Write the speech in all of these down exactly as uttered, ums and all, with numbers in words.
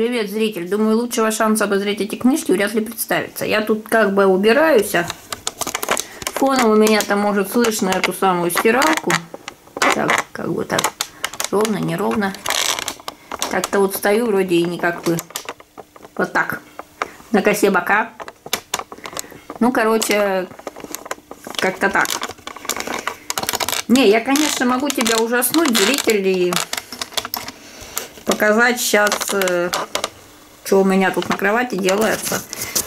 Привет, зритель. Думаю, лучшего шанса обозреть эти книжки вряд ли представится. Я тут как бы убираюсь. Фоном у меня там, может, слышно эту самую стиралку. Так, как бы так. Ровно, неровно. Так-то вот стою вроде и не как бы. Вот так. На косе бока. Ну, короче, как-то так. Не, я, конечно, могу тебя ужаснуть, зритель, и показать сейчас, что у меня тут на кровати делается.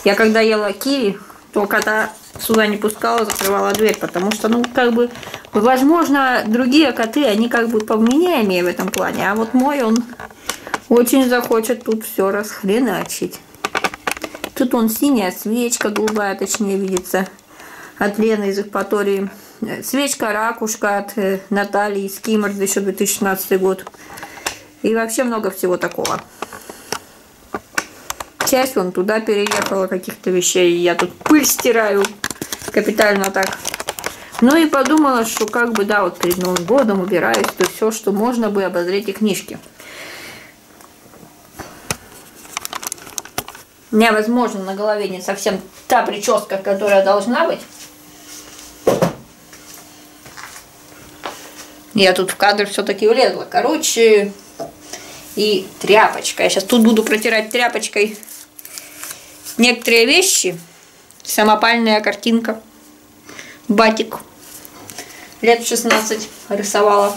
Я когда ела киви, то кота сюда не пускала, закрывала дверь, потому что, ну, как бы, возможно, другие коты, они как бы повменяемые в этом плане, а вот мой, он очень захочет тут все расхреначить. Тут он синяя свечка, голубая, точнее, видится, от Лены из Экпатории. Свечка ракушка от Натальи из Киммерс, еще две тысячи шестнадцатый год. И вообще много всего такого. Часть вон туда переехала каких-то вещей. Я тут пыль стираю капитально так. Ну и подумала, что как бы, да, вот перед Новым годом убираюсь, то все, что можно бы обозреть и книжки. У меня, возможно, на голове не совсем та прическа, которая должна быть. Я тут в кадр все-таки влезла. Короче, и тряпочка. Я сейчас тут буду протирать тряпочкой некоторые вещи. Самопальная картинка. Батик. Лет шестнадцать рисовала.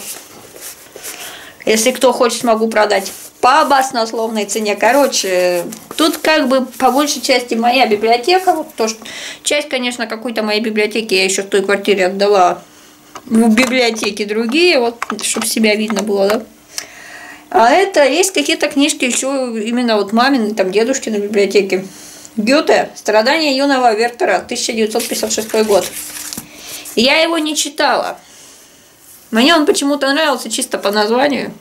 Если кто хочет, могу продать по баснословной цене. Короче, тут как бы по большей части моя библиотека. Вот то, что... Часть, конечно, какой-то моей библиотеки я еще в той квартире отдала. В библиотеке другие, вот, чтобы себя видно было, да. А это есть какие-то книжки еще именно вот мамины, там, дедушкины библиотеки. Гёте «Страдания юного Вертера», тысяча девятьсот пятьдесят шестой год. Я его не читала. Мне он почему-то нравился чисто по названию.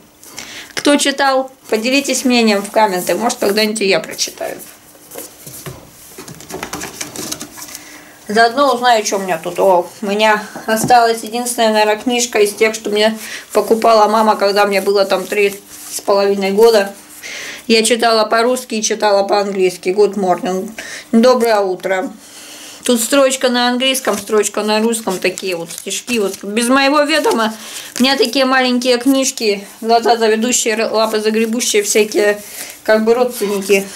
Кто читал, поделитесь мнением в комменты, может, когда-нибудь я прочитаю. Заодно узнаю, что у меня тут. О, у меня осталась единственная, наверное, книжка из тех, что мне покупала мама, когда мне было там три с половиной года. Я читала по-русски и читала по-английски. Good morning. Доброе утро. Тут строчка на английском, строчка на русском. Такие вот стишки. Вот без моего ведома у меня такие маленькие книжки. Глаза заведущие, лапы загребущие, всякие как бы родственники.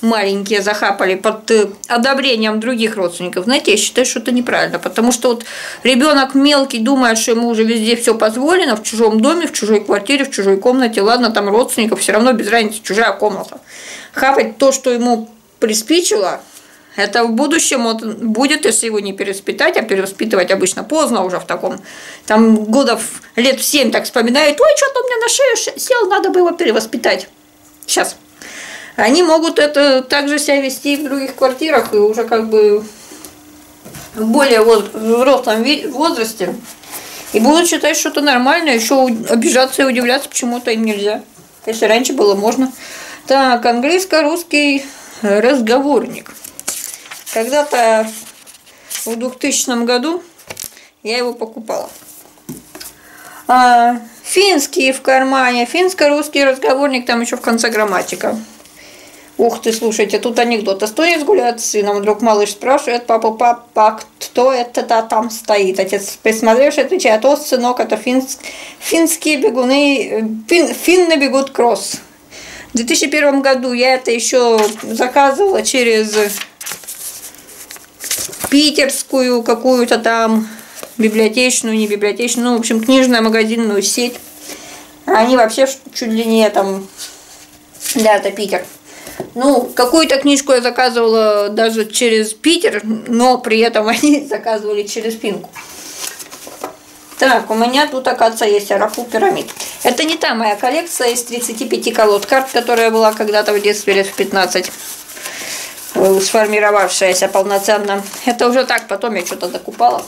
Маленькие захапали под одобрением других родственников. Знаете, я считаю, что это неправильно, потому что вот ребенок мелкий думает, что ему уже везде все позволено, в чужом доме, в чужой квартире, в чужой комнате, ладно, там родственников, все равно без разницы, чужая комната. Хапать то, что ему приспичило, это в будущем вот будет, если его не перевоспитать, а перевоспитывать обычно поздно уже в таком, там годов лет в семь так вспоминают, ой, что-то у меня на шею сел, надо было перевоспитать. Сейчас. Они могут это также себя вести в других квартирах и уже как бы в более взрослом возрасте. И будут считать, что это нормально, еще обижаться и удивляться, почему-то им нельзя. Если раньше было можно. Так, английско-русский разговорник. Когда-то в двухтысячном году я его покупала. А, финский в кармане, финско-русский разговорник, там еще в конце грамматика. Ух ты, слушайте, тут анекдот. Эстонец гуляет с сыном, вдруг малыш спрашивает папу, папа, кто это-то там стоит? Отец, присмотревший, отвечает, о, сынок, это финск... финские бегуны, Фин... финны бегут кросс. В две тысячи первом году я это еще заказывала через питерскую какую-то там библиотечную, не библиотечную, ну, в общем, книжно-магазинную сеть. Они вообще чуть ли не там, да, это Питер. Ну, какую-то книжку я заказывала даже через Питер, но при этом они заказывали через Финку. Так, у меня тут, оказывается, есть Арафу пирамид. Это не та моя коллекция из тридцати пяти колод карт, которая была когда-то в детстве лет в пятнадцать, сформировавшаяся полноценно. Это уже так, потом я что-то докупала.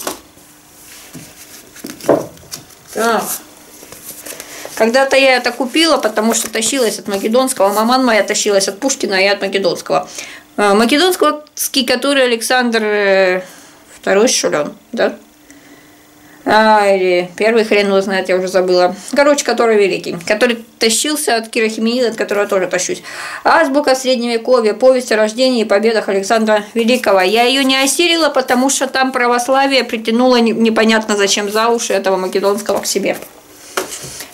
Так. Когда-то я это купила, потому что тащилась от Македонского. Маман моя тащилась от Пушкина, а я от Македонского. Македонский, который Александр второй, что ли он, да? А, или первый хрен его знает, я уже забыла. Короче, который великий, который тащился от Кирохимеида, от которого тоже тащусь. Азбука средневековья, повесть о рождении и победах Александра Великого. Я ее не осилила, потому что там православие притянуло непонятно зачем за уши этого Македонского к себе.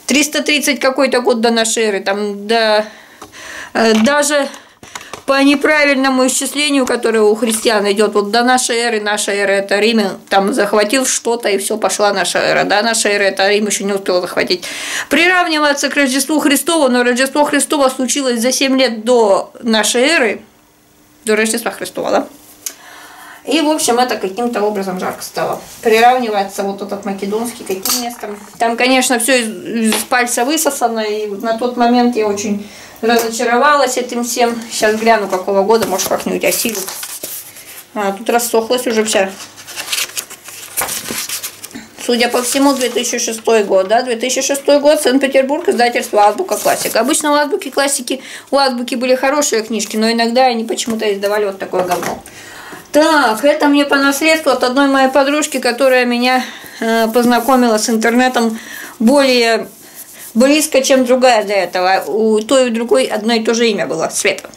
триста тридцать какой-то год до нашей эры, там до, даже по неправильному исчислению, которое у христиан идет, вот до нашей эры, наша эра это Рим, там захватил что-то и все, пошла наша эра, да, наша эра это Рим еще не успел захватить. Приравниваться к Рождеству Христову, но Рождество Христово случилось за семь лет до нашей эры, до Рождества Христова, да. И, в общем, это каким-то образом жарко стало. Приравнивается вот этот македонский каким местом. Там, конечно, все из, из пальца высосано. И на тот момент я очень разочаровалась этим всем. Сейчас гляну, какого года, может, как-нибудь осилю. А, тут рассохлась уже вся. Судя по всему, две тысячи шестой год, да, две тысячи шестой год, Санкт-Петербург, издательство «Азбука классика». Обычно у «Азбуки классики», у «Азбуки» были хорошие книжки, но иногда они почему-то издавали вот такое говно. Так, это мне по наследству от одной моей подружки, которая меня э, познакомила с интернетом более близко, чем другая до этого. У той и другой одно и то же имя было, Света.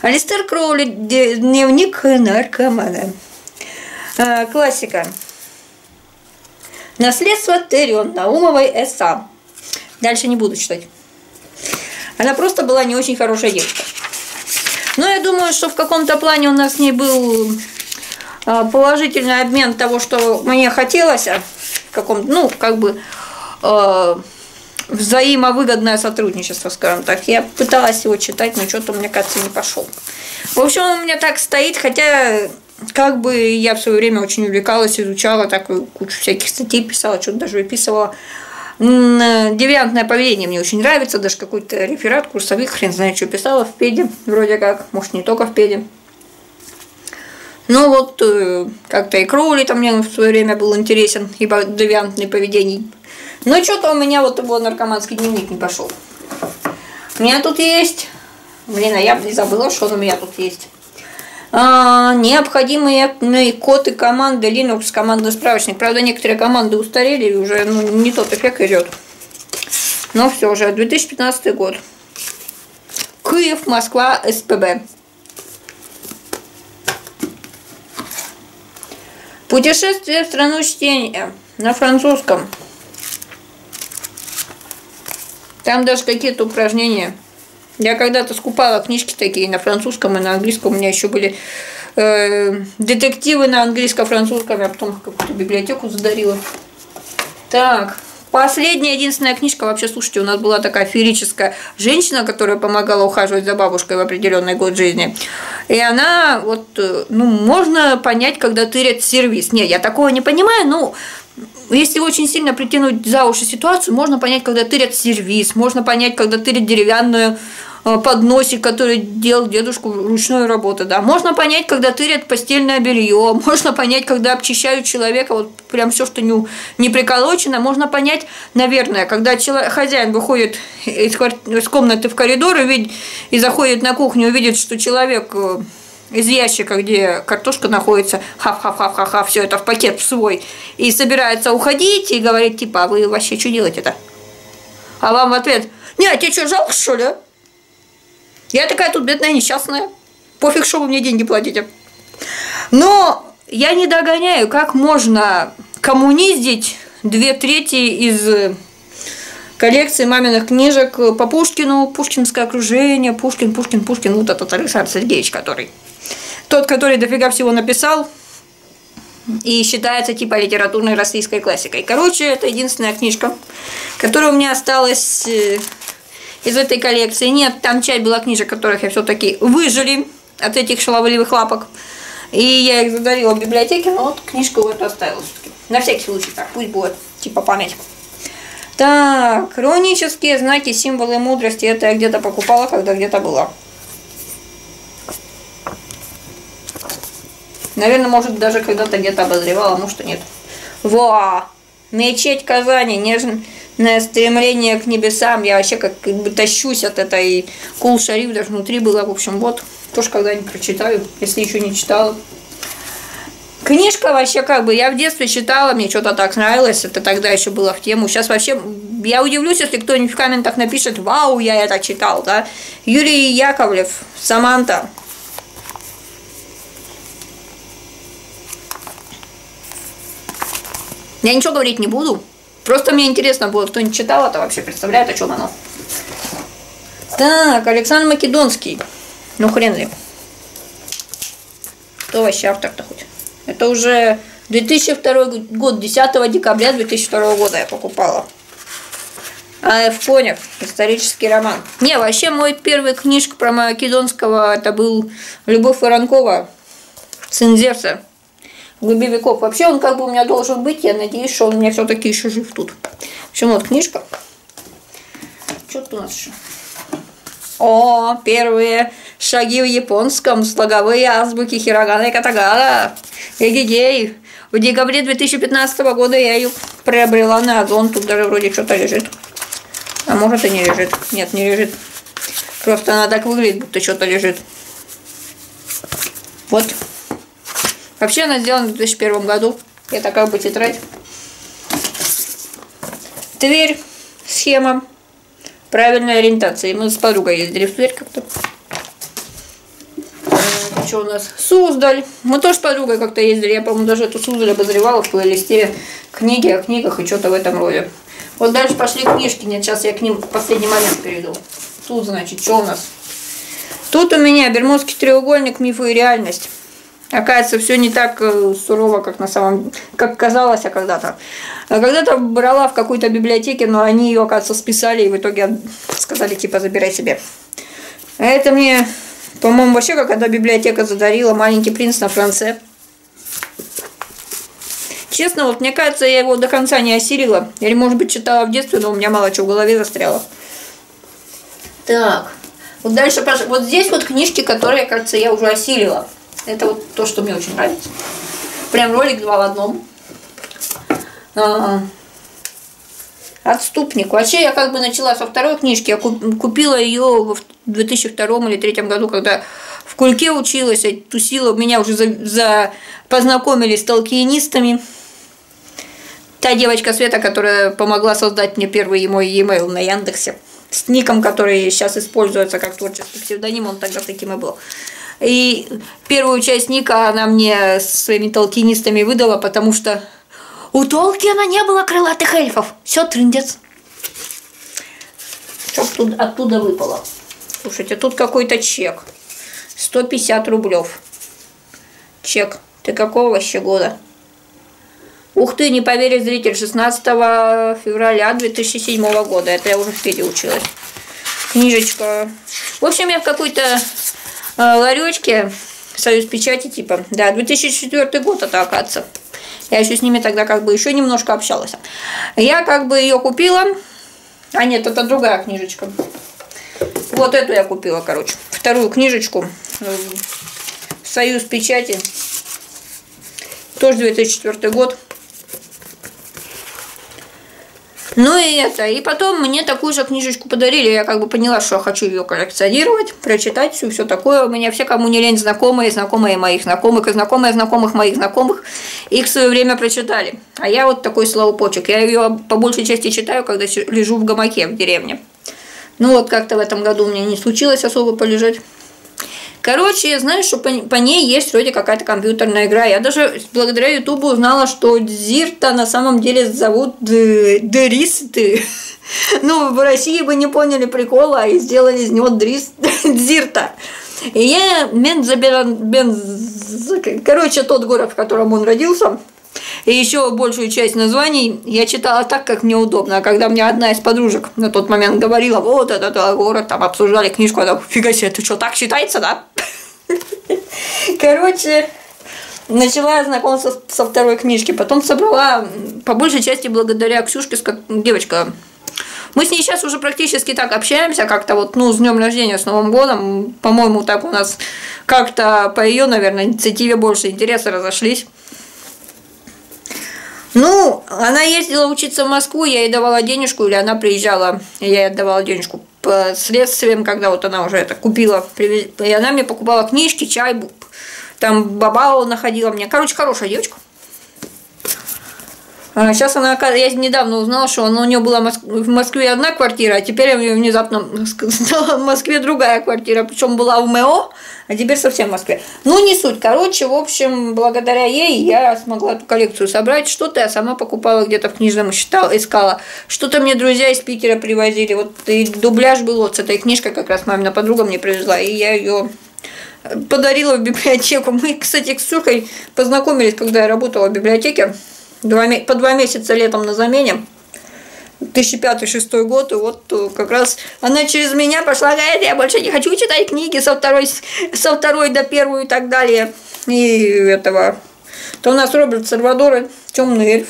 Алистер Кроули, дневник наркомана. Э, классика. Наследство Террион Наумовой эс а. Дальше не буду читать. Она просто была не очень хорошая девушка. Но я думаю, что в каком-то плане у нас с ней был положительный обмен того, что мне хотелось, а в каком, ну, как бы э, взаимовыгодное сотрудничество, скажем так. Я пыталась его читать, но что-то, мне кажется, не пошел. В общем, он у меня так стоит, хотя как бы я в свое время очень увлекалась, изучала, так кучу всяких статей писала, что-то даже выписывала. Девиантное поведение мне очень нравится, даже какой-то реферат курсовик, хрен знает, что писала в педе, вроде как, может, не только в педе. Ну вот, как-то и Кроули там мне в свое время был интересен, и девиантное поведение. Но что-то у меня вот его наркоманский дневник не пошел. У меня тут есть, блин, а я не забыла, что он у меня тут есть. А, необходимые ну, и коды команды Linux, команды справочник. Правда, некоторые команды устарели и уже ну, не тот эффект идет. Но все же, две тысячи пятнадцатый год. Киев, Москва, эс пэ бэ. Путешествие в страну чтения на французском. Там даже какие-то упражнения. Я когда-то скупала книжки такие на французском и на английском. У меня еще были э, детективы на английско-французском. Я потом какую-то библиотеку задарила. Так, последняя, единственная книжка. Вообще, слушайте, у нас была такая феерическая женщина, которая помогала ухаживать за бабушкой в определенный год жизни. И она, вот, ну, можно понять, когда тырят сервис. Нет, я такого не понимаю, но... Если очень сильно притянуть за уши ситуацию, можно понять, когда тырят сервиз, можно понять, когда тырят деревянную подносик, который делал дедушку ручную работу, да. Можно понять, когда тырят постельное белье, можно понять, когда обчищают человека, вот прям все, что не, не приколочено, можно понять, наверное, когда человек, хозяин выходит из, из комнаты в коридор и, видит, и заходит на кухню и видит, что человек... из ящика, где картошка находится, ха-ха-ха-ха-ха, все это в пакет в свой, и собирается уходить, и говорит, типа, а вы вообще что делаете-то? А вам в ответ, не, а тебе что, жалко, что ли? Я такая тут бедная, несчастная, пофиг, что вы мне деньги платите. Но я не догоняю, как можно коммуниздить две трети из... коллекции маминых книжек по Пушкину, пушкинское окружение, Пушкин, Пушкин, Пушкин, вот этот Александр Сергеевич, который, тот, который дофига всего написал и считается типа литературной российской классикой. Короче, это единственная книжка, которая у меня осталась из этой коллекции. Нет, там часть была книжек, которых я все-таки выжили от этих шаловливых лапок, и я их задарила в библиотеке, но вот книжку вот оставила все-таки. На всякий случай, так, пусть будет типа память. Так, хронические знаки, символы мудрости. Это я где-то покупала, когда где-то была. Наверное, может, даже когда-то где-то обозревала, может и нет. Во! Мечеть Казани, нежное стремление к небесам. Я вообще как бы тащусь от этой. Кул Шариф даже внутри была. В общем, вот. Тоже когда-нибудь прочитаю, если еще не читала. Книжка вообще как бы, я в детстве читала, мне что-то так нравилось, это тогда еще было в тему. Сейчас вообще, я удивлюсь, если кто-нибудь в комментах напишет: вау, я это читал, да. Юрий Яковлев, Саманта. Я ничего говорить не буду, просто мне интересно было, кто не читал это вообще, представляет, о чем оно. Так, Александр Македонский, ну хрен ли. Кто вообще автор-то хоть? Это уже две тысячи второй год, десятого декабря две тысячи второго года я покупала. Айвефоревер, исторический роман. Не, вообще мой первый книжка про Македонского, это был Любовь Воронкова, «Цензерца. В глуби веков». Вообще он как бы у меня должен быть, я надеюсь, что он у меня все-таки еще жив тут. В общем, вот книжка. Что тут у нас еще? О, первые шаги в японском, слоговые азбуки хирогана и катагана. Эгегей. В декабре две тысячи пятнадцатого года я ее приобрела на Озон. Тут даже вроде что-то лежит. А может и не лежит. Нет, не лежит. Просто она так выглядит, будто что-то лежит. Вот. Вообще она сделана в две тысячи первом году. Это как бы тетрадь. Тверь. Схема правильной ориентации. Мы с подругой ездили в Тверь как-то. Что у нас? Суздаль. Мы тоже с подругой как-то ездили. Я, по-моему, даже эту Суздаль обозревала в плейлисте книги о книгах и что-то в этом роде. Вот дальше пошли книжки. Нет, сейчас я к ним в последний момент перейду. Тут, значит, что у нас? Тут у меня Бермудский треугольник, мифы и реальность. Оказывается, все не так сурово, как на самом, как казалось, а когда-то. Когда-то брала в какой-то библиотеке, но они ее, оказывается, списали и в итоге сказали, типа, забирай себе. А это мне, по-моему, вообще, как когда библиотека задарила «Маленький принц» на Франце. Честно, вот мне кажется, я его до конца не осилила. Или, может быть, читала в детстве, но у меня мало чего в голове застряло. Так, вот дальше, вот здесь вот книжки, которые, кажется, я уже осилила. Это вот то, что мне очень нравится. Прям ролик два в одном. А-а-а. Отступник. Вообще я как бы начала со второй книжки. Я купила ее в две тысячи втором или две тысячи третьем году, когда в Кульке училась, тусила. Меня уже за, за... познакомили с толкиенистами. Та девочка Света, которая помогла создать мне первый мой e-mail на Яндексе. С ником, который сейчас используется как творческий псевдоним, он тогда таким и был. И первую часть ника она мне со своими толкинистами выдала, потому что у Толкина не было крылатых эльфов. Все, трындец. Что тут оттуда выпало? Слушайте, тут какой-то чек. сто пятьдесят рублев. Чек. Ты какого вообще года? Ух ты, не поверит зритель, шестнадцатого февраля две тысячи седьмого года. Это я уже в Феде училась. Книжечка. В общем, я в какой-то ларечке, Союз печати типа. Да, две тысячи четвёртый год это, оказывается. Я еще с ними тогда как бы еще немножко общалась. Я как бы ее купила. А нет, это другая книжечка. Вот эту я купила, короче. Вторую книжечку. Союз печати. Тоже две тысячи четвёртый год. Ну и это. И потом мне такую же книжечку подарили. Я как бы поняла, что я хочу ее коллекционировать, прочитать, все, все такое. У меня все, кому не лень, знакомые, знакомые моих знакомых, и знакомые знакомых моих знакомых, их в свое время прочитали. А я вот такой слоупочек. Я ее по большей части читаю, когда лежу в гамаке в деревне. Ну вот как-то в этом году у меня не случилось особо полежать. Короче, я знаю, что по ней есть вроде какая-то компьютерная игра. Я даже благодаря Ютубу узнала, что Дзирта на самом деле зовут Дрист. Ну, в России бы не поняли прикола, и сделали из него Дзирта. И я Мензабен... Короче, тот город, в котором он родился. И еще большую часть названий я читала так, как мне удобно. А когда мне одна из подружек на тот момент говорила, вот этот город, там обсуждали книжку, она, фига себе, ты что, так считается, да? Короче, начала знакомство со второй книжки, потом собрала, по большей части, благодаря Ксюшке, девочка. Мы с ней сейчас уже практически так общаемся, как-то вот, ну, с днем рождения, с Новым годом, по-моему, так у нас как-то по ее, наверное, инициативе больше интереса разошлись. Ну, она ездила учиться в Москву, я ей давала денежку, или она приезжала, я ей отдавала денежку по следствиям, когда вот она уже это купила, и она мне покупала книжки, чай, Там Бабао находила меня. Короче, хорошая девочка. Сейчас она, я недавно узнала, что она, у нее была в Москве одна квартира, а теперь у нее внезапно стала в Москве другая квартира, причем была в МЭО, а теперь совсем в Москве. Ну, не суть. Короче, в общем, благодаря ей я смогла эту коллекцию собрать. Что-то я сама покупала где-то в книжном, считала, искала. Что-то мне друзья из Питера привозили. Вот и дубляж был вот с этой книжкой, как раз мамина подруга мне привезла, и я ее подарила в библиотеку. Мы, кстати, с Ксюхой познакомились, когда я работала в библиотеке. Два, по два месяца летом на замене, две тысячи пятый — две тысячи шестой год, и вот как раз она через меня пошла, говорит, я больше не хочу читать книги со второй, со второй до первой и так далее, и этого. То у нас Роберт Сальвадоре, «Тёмный эльф»,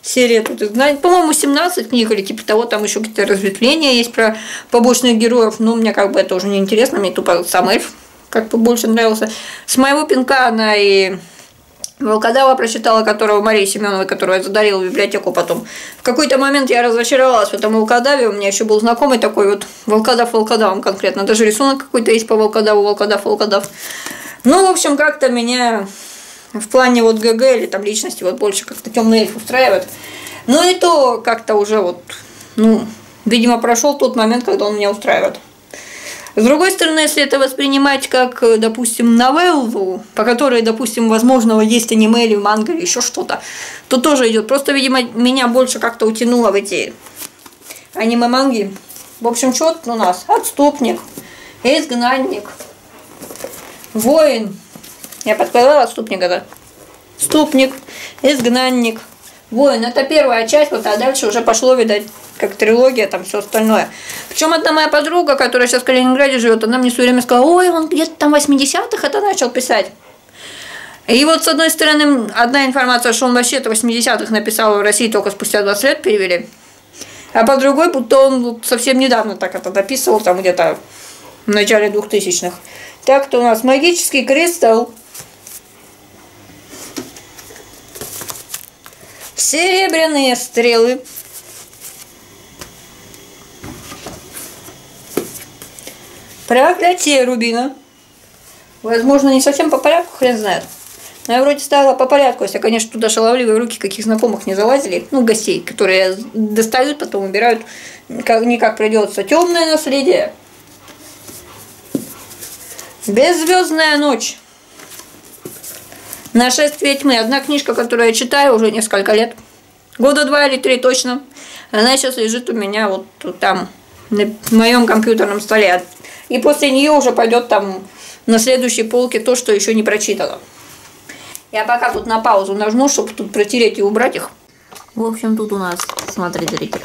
серия тут, по-моему, семнадцать книг или типа того, там еще какие-то разветвления есть про побочных героев, но мне как бы это уже не интересно, мне тупо сам эльф как бы больше нравился. С моего пинка она и Волкодава прочитала, которого Марии Семеновой, которую я задарила в библиотеку потом. В какой-то момент я разочаровалась в этом Волкодаве. У меня еще был знакомый такой вот Волкодав Волкодавом конкретно. Даже рисунок какой-то есть по Волкодаву, Волкодав Волкодав. Ну, в общем, как-то меня в плане вот ГГ или там личности вот больше как-то темный эльф устраивает. Ну и то как-то уже вот, ну, видимо, прошел тот момент, когда он меня устраивает. С другой стороны, если это воспринимать как, допустим, новеллу, по которой, допустим, возможно, есть аниме или манга или еще что-то, то тоже идет. Просто, видимо, меня больше как-то утянуло в эти аниме-манги. В общем, что тут у нас? Отступник, изгнанник, воин. Я подкладывала отступника, да? Отступник, изгнанник, воин. Это первая часть, вот, а дальше уже пошло, видать, как трилогия, там все остальное. Причем одна моя подруга, которая сейчас в Калининграде живет, она мне все время сказала, ой, он где-то там в восьмидесятых это начал писать. И вот, с одной стороны, одна информация, что он вообще-то в восьмидесятых написал, в России только спустя двадцать лет перевели. А по другой, будто он совсем недавно так это дописывал, там где-то в начале двухтысячных. Так-то у нас магический кристалл. Серебряные стрелы. Проклятие рубина. Возможно, не совсем по порядку, хрен знает. Но я вроде ставила по порядку, если, конечно, туда шаловливые руки каких знакомых не залазили. Ну, гостей, которые достают, потом убирают. Никак придется. Темное наследие. Беззвездная ночь. Нашествие тьмы. Одна книжка, которую я читаю уже несколько лет. Года два или три точно. Она сейчас лежит у меня вот там, на моем компьютерном столе. И после нее уже пойдет там на следующей полке то, что еще не прочитано. Я пока тут на паузу нажму, чтобы тут протереть и убрать их. В общем, тут у нас, смотрите, зритель.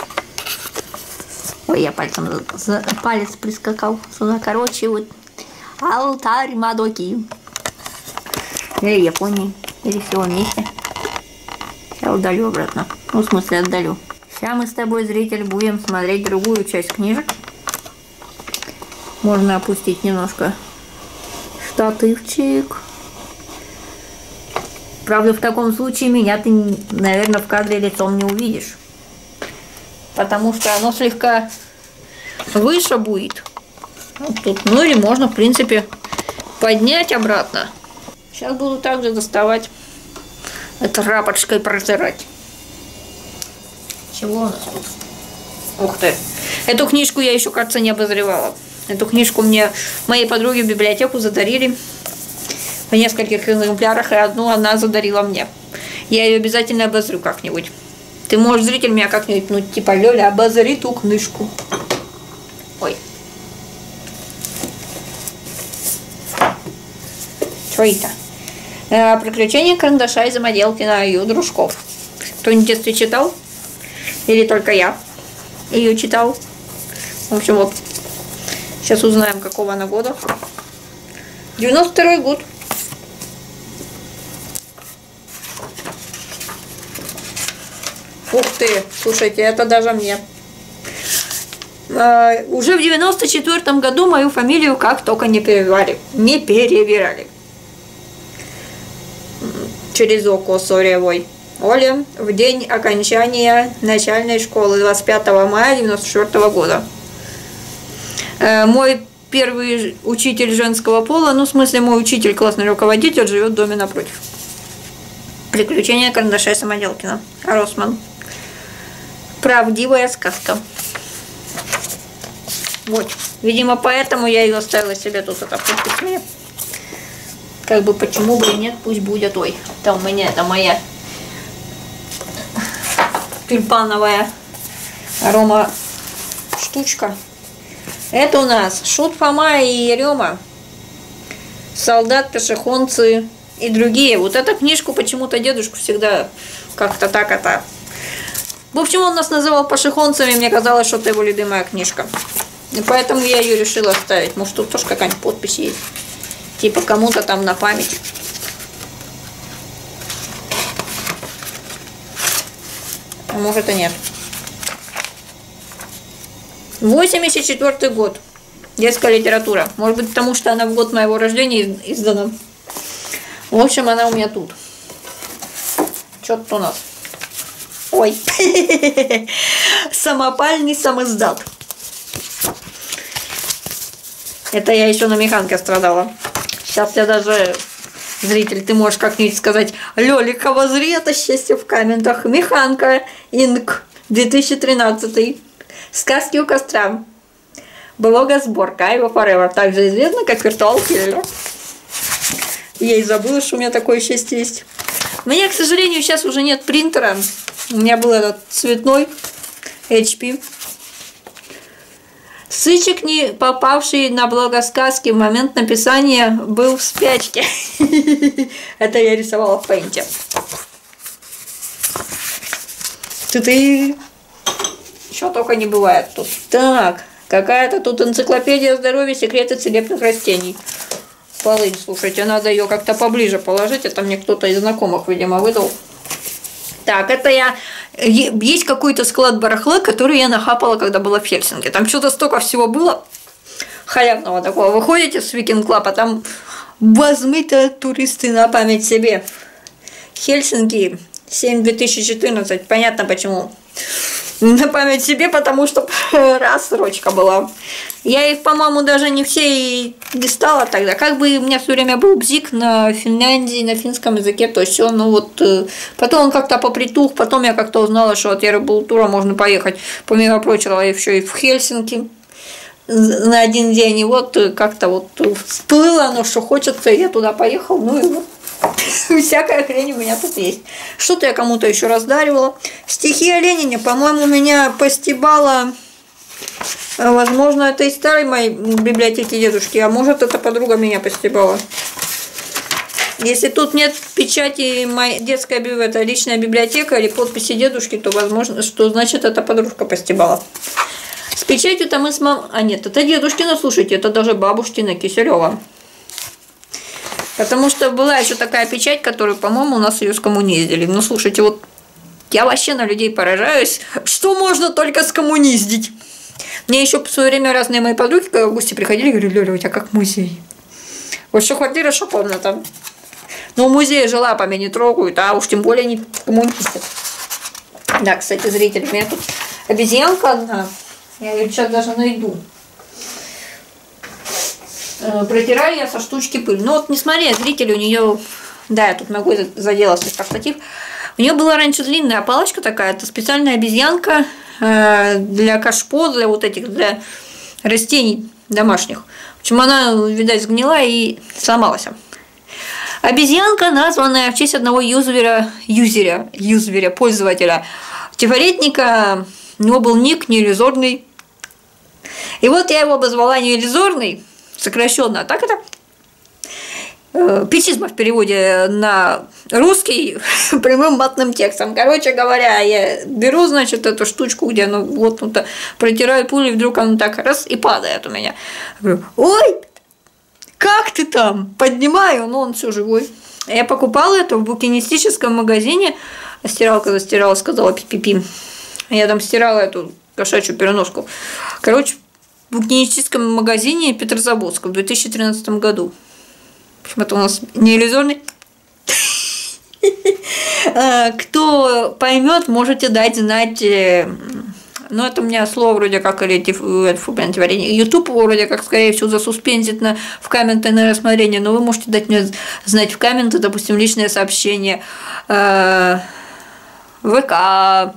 Ой, я пальцем за палец прискакал сюда. Короче, вот алтарь Мадоки. Или Японии. Или все вместе. Я удалю обратно. Ну, в смысле, отдалю. Сейчас мы с тобой, зритель, будем смотреть другую часть книжек. Можно опустить немножко штативчик. Правда, в таком случае меня ты, наверное, в кадре лицом не увидишь. Потому что оно слегка выше будет. Вот тут. Ну или можно, в принципе, поднять обратно. Сейчас буду также доставать, тряпочкой протирать. Чего у нас тут? Ух ты! Эту книжку я еще, кажется, не обозревала. Эту книжку мне моей подруге в библиотеку задарили в нескольких экземплярах, и одну она задарила мне. Я ее обязательно обозрю как-нибудь. Ты можешь, зритель, меня как-нибудь, ну, типа, Лёля, обозри ту книжку. Ой. Что это? «Приключения карандаша и самоделки» на ее дружков. Кто-нибудь в детстве читал? Или только я ее читал? В общем, вот. Сейчас узнаем, какого она года. девяносто второй год. Ух ты! Слушайте, это даже мне. А, уже в девяносто четвёртом году мою фамилию как только не перевирали. Не перевирали. Через око соревой. Оля, в день окончания начальной школы двадцать пятого мая девяносто четвёртого года. Мой первый учитель женского пола, ну, в смысле, мой учитель, классный руководитель, живет в доме напротив. Приключения карандаша и Самоделкина. Росман. Правдивая сказка. Вот. Видимо, поэтому я ее оставила себе тут вот так в письме. Как бы почему бы и нет, пусть будет. Ой, это у меня, это моя тюльпановая арома штучка. Это у нас Шут Фома и Ерема, солдат, пешехонцы и другие. Вот эту книжку почему-то дедушку всегда как-то так это... В общем, он нас называл пешехонцами, мне казалось, что это его любимая книжка. И поэтому я ее решила оставить. Может, тут тоже какая-нибудь подпись есть. Типа кому-то там на память. А может и нет. восемьдесят четвёртый год. Детская литература. Может быть, потому что она в год моего рождения издана. В общем, она у меня тут. Что тут у нас? Ой. Самопальный самиздат. Это я еще на механке страдала. Сейчас я даже... Зритель, ты можешь как-нибудь сказать: Лёликова, зри это счастье в комментах. Механка, Инк, две тысячи тринадцатый. Сказки у костра. Блогосборка aiveforever. Также известна как Виртуал Киллер. Я и забыла, что у меня такое счастье есть. У меня, к сожалению, сейчас уже нет принтера. У меня был этот цветной эйч пи. Сычек, не попавший на блогосказки в момент написания, был в спячке. Это я рисовала в пейнте. Ты-ты. Что только не бывает тут. Так, какая-то тут энциклопедия здоровья, секреты целебных растений. Полынь, слушайте, надо ее как-то поближе положить. Это мне кто-то из знакомых, видимо, выдал. Так, это я... Есть какой-то склад барахла, который я нахапала, когда была в Хельсинки. Там что-то столько всего было халявного такого. Выходите с Weekend Club, а там возьмите туристы на память себе. Хельсинки семь две тысячи четырнадцать. Понятно почему. На память себе, потому что рассрочка была. Я их, по-моему, даже не все и листала тогда. Как бы у меня все время был бзик на Финляндии, на финском языке, то все. Ну вот, потом он как-то попритух, потом я как-то узнала, что от Ярославского можно поехать, помимо прочего, еще и в Хельсинки на один день. И вот как-то вот всплыло оно, что хочется, и я туда поехал, ну и вот. Всякая хрень у меня тут есть. Что-то я кому-то еще раздаривала. Стихи о Ленине, по-моему, меня постебала. Возможно, это из старой моей библиотеки дедушки, а может, это подруга меня постебала. Если тут нет печати моей детской библиотеки, это личная библиотека или подписи дедушки, то возможно, что значит, это подружка постебала. С печатью-то мы с мамой... А нет, это дедушкина, слушайте, это даже бабушкина Киселева. Потому что была еще такая печать, которую, по-моему, у нас ее скоммуниздили. Ну, слушайте, вот я вообще на людей поражаюсь, что можно только скоммуниздить. Мне еще в свое время разные мои подруги, когда в гости приходили, и говорили: Лёля, у тебя как музей. Вот что квартира, что комната. Но музей же лапами не трогают, а уж тем более не коммунистят. Да, кстати, зритель, у меня тут обезьянка одна. Я ее сейчас даже найду. Протираю я со штучки пыль. Ну вот, не смотри, зритель, у нее... Да, я тут могу задела слегка штатив. У нее была раньше длинная палочка такая. Это специальная обезьянка для кашпо, для вот этих, для растений домашних. В общем, она, видать, сгнила и сломалась. Обезьянка, названная в честь одного юзера, юзера, юзера, пользователя, тифаретника. У него был ник неиллюзорный. И вот я его обозвала неиллюзорный, сокращенно, а так это э, писизма в переводе на русский прямым матным текстом. Короче говоря, я беру, значит, эту штучку, где оно вот ну-то протираю пули, вдруг оно так раз и падает у меня. Я говорю: ой, как ты там? Поднимаю, но он все живой. Я покупала это в букинистическом магазине. Стиралка застирала, сказала пи-пи-пи. Я там стирала эту кошачью переноску. Короче, в букинистическом магазине Петрозаводска в две тысячи тринадцатом году. Это у нас не иллюзорный. Кто поймет, можете дать знать но это у меня слово вроде как, или творение, YouTube вроде как, скорее всего, засуспензит на, в комменты на рассмотрение, но вы можете дать мне знать в комменты, допустим, личное сообщение, э, ВК,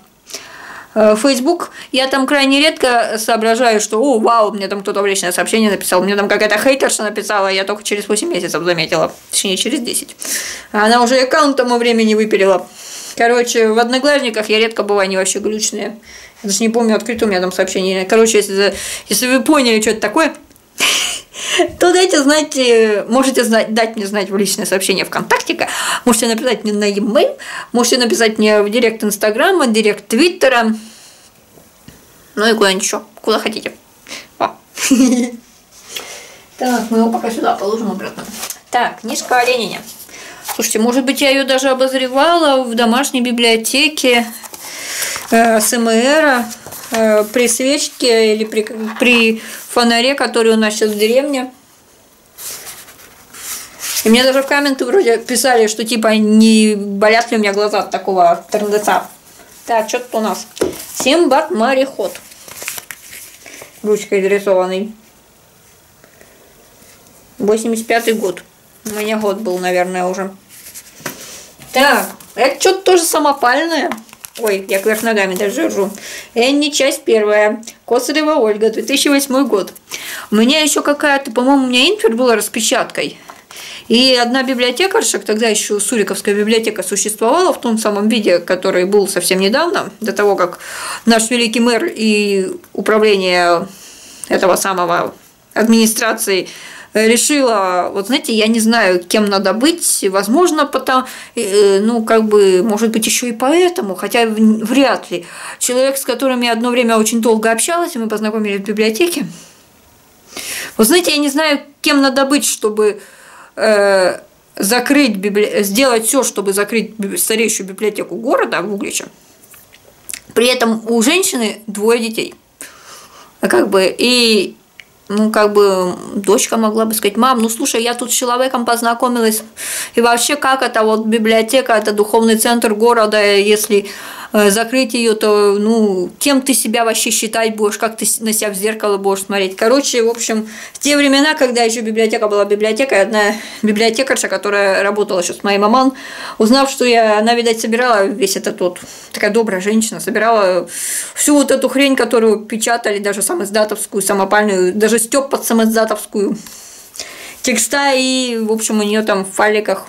Facebook, я там крайне редко соображаю, что «О, вау, мне там кто-то в личное сообщение написал, мне там какая-то хейтерша написала, я только через восемь месяцев заметила, точнее через десять. Она уже аккаунт тому времени выпилила». Короче, в одноглазниках я редко бываю, они вообще глючные. Я даже не помню, открыто у меня там сообщение. Короче, если, если вы поняли, что это такое, то дайте знать, можете знать, дать мне знать в личное сообщение ВКонтакте, можете написать мне на e-mail, можете написать мне в директ Инстаграма, директ Твиттера, ну и куда-нибудь еще, куда хотите. Так, мы его пока сюда положим обратно. Так, книжка о Ленине. Слушайте, может быть, я ее даже обозревала в домашней библиотеке э, с МРа э, при свечке или при, при фонаре, который у нас сейчас в деревне. И мне даже в комменты вроде писали, что типа не болят ли у меня глаза от такого трендеца. Так, что тут у нас? Синдбад мореход. Ручкой изрисованный. восемьдесят пятый год. У меня год был, наверное, уже. Так, это что-то тоже самопальное. Ой, я кверх ногами даже ржу. Энни, часть первая. Косырева Ольга, две тысячи восьмой год. У меня еще какая-то, по-моему, у меня инфер была распечаткой. И одна библиотекарша, тогда еще Суриковская библиотека существовала в том самом виде, который был совсем недавно, до того, как наш великий мэр и управление этого самого администрации решила, вот знаете, я не знаю, кем надо быть, возможно, потому, ну, как бы, может быть, еще и поэтому, хотя вряд ли. Человек, с которым я одно время очень долго общалась, и мы познакомились в библиотеке, вот знаете, я не знаю, кем надо быть, чтобы э, закрыть библи... сделать все, чтобы закрыть старейшую библиотеку города в Угличе. При этом у женщины двое детей. Как бы, и ну, как бы, дочка могла бы сказать: мам, ну, слушай, я тут с человеком познакомилась, и вообще, как это, вот, библиотека, это духовный центр города, если закрыть ее, то, ну, кем ты себя вообще считать будешь, как ты на себя в зеркало будешь смотреть. Короче, в общем, в те времена, когда еще библиотека была библиотекой, одна библиотекарша, которая работала еще с моей маман, узнав, что я, она, видать, собирала весь этот вот, такая добрая женщина, собирала всю вот эту хрень, которую печатали, даже самоиздатовскую, самопальную, даже Стёп под самоздатовскую текста, и, в общем, у нее там в файликах,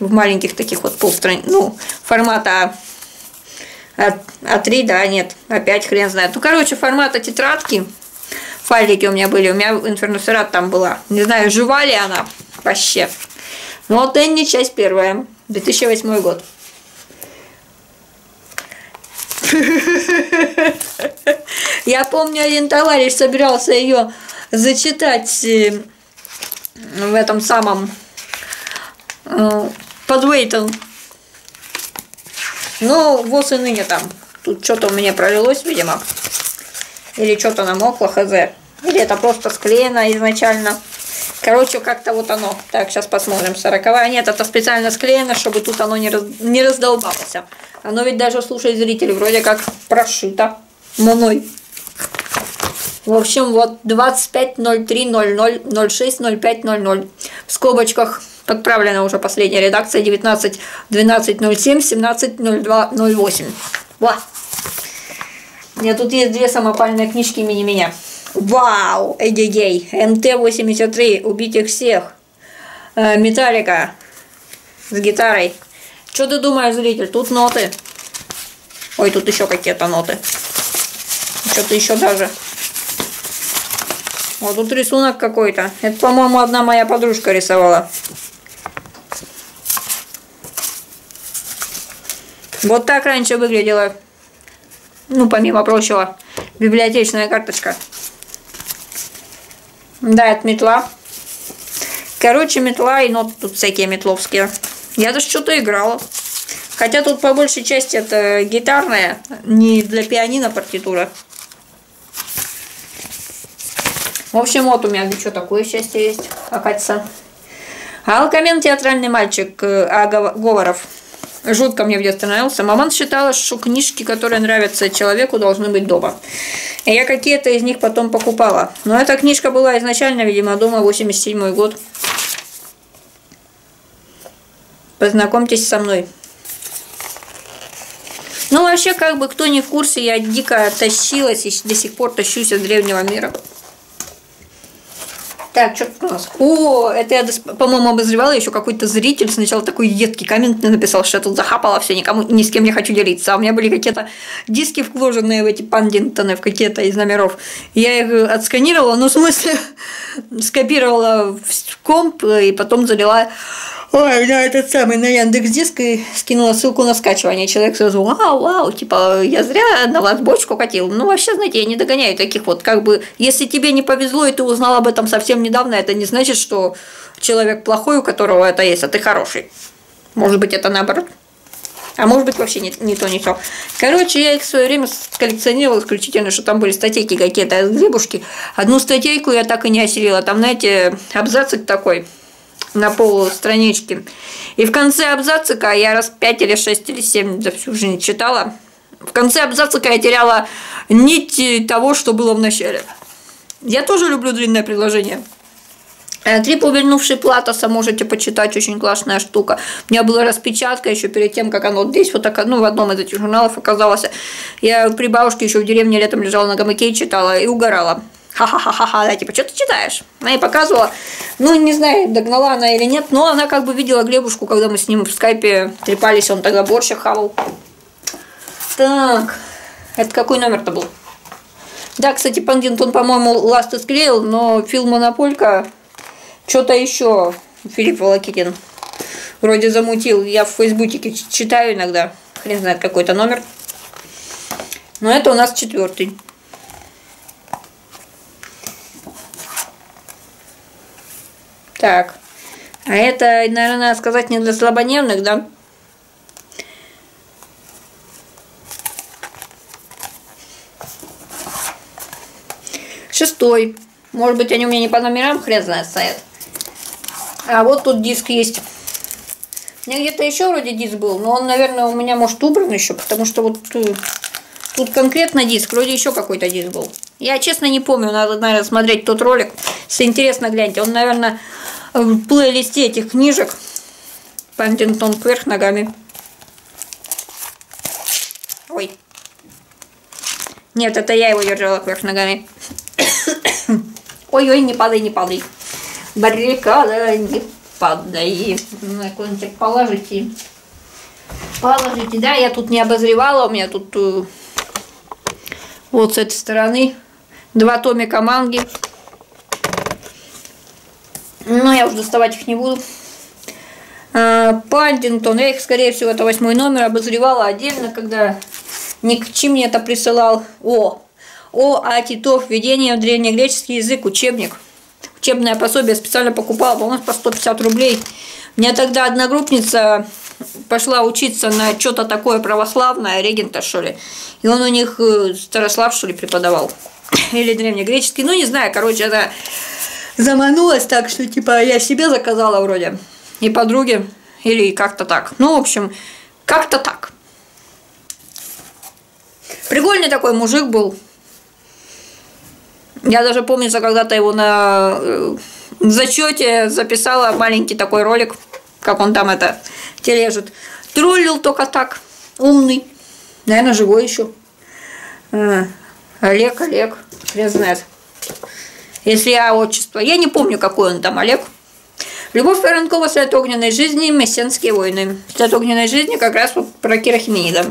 в маленьких таких вот полстрани, ну, формата А три, да, нет, опять хрен знает. Ну, короче, формата тетрадки, файлики у меня были, у меня инферносерат там была. Не знаю, жива ли она вообще. Ну, вот Энни, часть первая, две тысячи восьмой год. Я помню, один товарищ собирался ее зачитать в этом самом под Уэйтон. Ну, вот и ныне там. Тут что-то у меня пролилось, видимо. Или что-то намокло, хз. Или это просто склеено изначально. Короче, как-то вот оно. Так, сейчас посмотрим. Сороковая. Нет, это специально склеено, чтобы тут оно не, раз... не раздолбалось. Оно ведь даже, слушай, зрители, вроде как прошито мной. В общем, вот двадцать пять ноль три ноль ноль ноль шесть ноль пять ноль ноль. В скобочках подправлена уже последняя редакция девятнадцать двенадцать ноль семь семнадцать ноль два ноль восемь. Ва! У меня тут есть две самопальные книжки имени меня. Вау! Эдигей. эм тэ восемьдесят три. Убить их всех. Металлика. С гитарой. Что ты думаешь, зритель? Тут ноты. Ой, тут еще какие-то ноты. Что-то еще даже. Вот тут рисунок какой-то. Это, по-моему, одна моя подружка рисовала. Вот так раньше выглядела, ну, помимо прочего, библиотечная карточка. Да, это метла. Короче, метла и ноты тут всякие метловские. Я даже что-то играла. Хотя тут по большей части это гитарная, не для пианино партитура. В общем, вот у меня что такое счастье есть, оказывается. Алкомен, театральный мальчик, а, Говоров. жутко мне в детстве нравился. Маман считала, что книжки, которые нравятся человеку, должны быть дома. И я какие-то из них потом покупала. Но эта книжка была изначально, видимо, дома, восемьдесят седьмой год. Познакомьтесь со мной. Ну, вообще, как бы, кто не в курсе, я дико тащилась и до сих пор тащусь от древнего мира. Так, что у нас? О, это я, по-моему, обозревала, еще какой-то зритель сначала такой едкий коммент написал, что я тут захапала все, никому, ни с кем не хочу делиться. А у меня были какие-то диски вложенные в эти пандингтоны, в какие-то из номеров. Я их отсканировала, ну, в смысле, скопировала в комп и потом залила... Ой, на этот самый, на Яндекс.Диск, и скинула ссылку на скачивание. Человек сразу: вау, вау, типа, я зря на вас бочку катил. Ну, вообще, знаете, я не догоняю таких вот, как бы, если тебе не повезло, и ты узнал об этом совсем недавно, это не значит, что человек плохой, у которого это есть, а ты хороший. Может быть, это наоборот. А может быть, вообще не, не то, не то. Короче, я их в свое время коллекционировала исключительно, что там были статейки какие-то, глыбушки. Одну статейку я так и не осилила. Там, знаете, абзацик такой на полустранички. И в конце абзацика я раз пять или шесть или семь за всю жизнь читала. В конце абзацика я теряла нить того, что было в начале. Я тоже люблю длинное предложение. «Три повернувшие Платоса» можете почитать, очень классная штука. У меня была распечатка еще перед тем, как оно вот здесь, вот так, ну, в одном из этих журналов оказалось. Я при бабушке еще в деревне летом лежала на гамаке и читала, и угорала. Ха-ха-ха-ха, да, типа, что ты читаешь? Она ей показывала, ну, не знаю, догнала она или нет, но она как бы видела Глебушку, когда мы с ним в скайпе трепались, он тогда борщ хавал. Так, это какой номер-то был? Да, кстати, Пандинтон, по-моему, ласты склеил, но Фил Монополька, что-то еще Филипп Волокитин вроде замутил. Я в Фейсбуке читаю иногда, хрен знает какой-то номер. Но это у нас четвертый. Так, а это, наверное, надо сказать не для слабонервных, да? Шестой. Может быть, они у меня не по номерам, хрен знает, стоят. А вот тут диск есть. У меня где-то еще вроде диск был, но он, наверное, у меня, может, убран еще, потому что вот тут конкретно диск, вроде еще какой-то диск был. Я, честно, не помню, надо, наверное, смотреть тот ролик. Если интересно, гляньте, он, наверное, в плейлисте этих книжек. Пандингтон кверх ногами. Ой. Нет, это я его держала кверх ногами. Ой-ой, не падай, не падай. Баррикада, не падай. На кончик положите. Положите, да, я тут не обозревала, у меня тут... Вот с этой стороны два томика манги. Но я уже доставать их не буду. Паддингтон. Я их, скорее всего, это восьмой номер. Обозревала отдельно, когда Никчи мне это присылал. О! О, а Титов. Введение в древнегреческий язык. Учебник. Учебное пособие. Специально покупала. По-моему, по сто пятьдесят рублей. У меня тогда одногруппница... пошла учиться на что-то такое православное, регента, что ли. И он у них Старослав, что ли, преподавал. Или древнегреческий. Ну, не знаю, короче, это заманулась так, что, типа, я себе заказала вроде. И подруге. Или как-то так. Ну, в общем, как-то так. Прикольный такой мужик был. Я даже помню, что когда-то его на зачете записала маленький такой ролик, как он там это тележит. Троллил только так. Умный. Наверное, живой еще. А, Олег, Олег. Хрен знает. Если я отчество. Я не помню, какой он там, Олег. Любовь Воронкова, «След огненной жизни», «Мессенские войны». «След огненной жизни» как раз вот про Кирохимеида.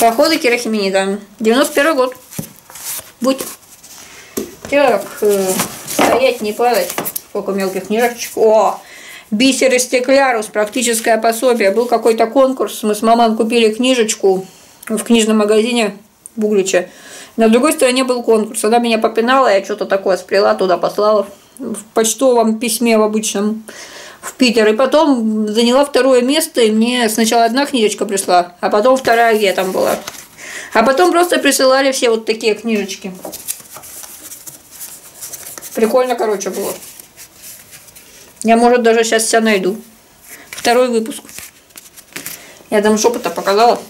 Походы Кирохимеида. девяносто первый год. Будь. Так. Стоять, не падать. Сколько мелких книжечек. О! «Бисер и стеклярус», практическое пособие. Был какой-то конкурс. Мы с мамой купили книжечку в книжном магазине в Угличе. На другой стороне был конкурс. Она меня попинала, я что-то такое сплела, туда послала. В почтовом письме в обычном в Питер. И потом заняла второе место. И мне сначала одна книжечка пришла, а потом вторая, где там была. А потом просто присылали все вот такие книжечки. Прикольно, короче, было. Я, может, даже сейчас себя найду. Второй выпуск. Я там шепота показала.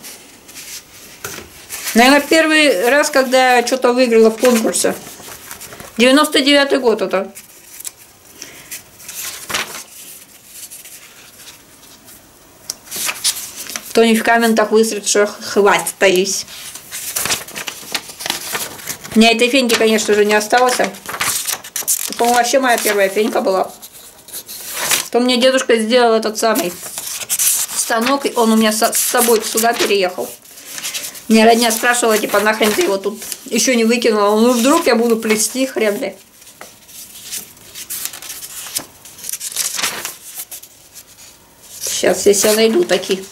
Наверное, первый раз, когда я что-то выиграла в конкурсе. девяносто девятый год это. Кто не в комментах выстрелит, что хватит, таись. У меня этой феньки, конечно же, не осталось. Это, по-моему, вообще моя первая фенька была. То мне дедушка сделал этот самый станок, и он у меня с собой сюда переехал. Мне родня спрашивала, типа, нахрен ты его тут еще не выкинула. Ну, вдруг я буду плести, хрен ли. Сейчас я себя найду такие.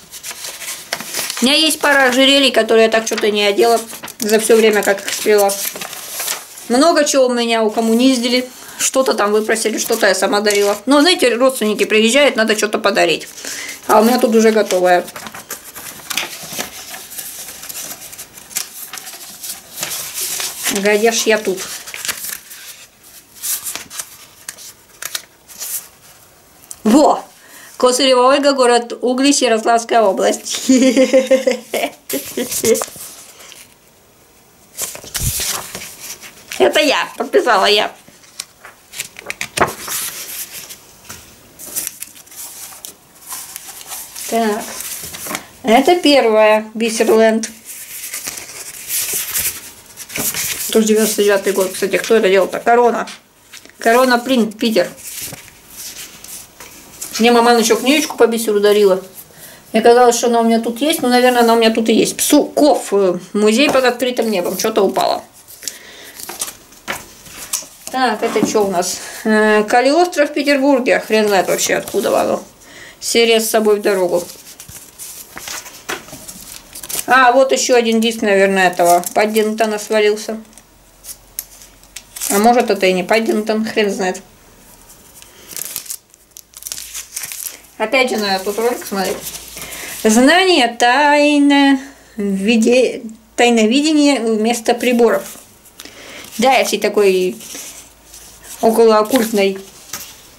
У меня есть пара ожерелий, которые я так что-то не одела за все время, как их сплела. Много чего у меня у кому низдили. Что-то там выпросили, что-то я сама дарила. Но, знаете, родственники приезжают, надо что-то подарить. А у меня тут уже готовое. Гадяш я тут. Во! Косырева Ольга, город Углич, Ярославская область. Это я, подписала я. Так, это первая Бисерленд. Тоже девяносто девятый год, кстати, кто это делал-то? Корона. Корона принт, Питер. Мне мама еще книжечку по бисеру дарила. Мне казалось, что она у меня тут есть, но, наверное, она у меня тут и есть. Псуков. Музей под открытым небом. Что-то упало. Так, это что у нас? Калиостров в Петербурге. Хрен знает вообще, откуда воно. Серия с собой в дорогу. А, вот еще один диск, наверное, этого. Паддингтона свалился. А может, это и не Паддингтон, хрен знает. Опять же, надо тут ролик смотреть. Знание тайно... виде... тайновидение вместо приборов. Да, я всей такой околооккультной,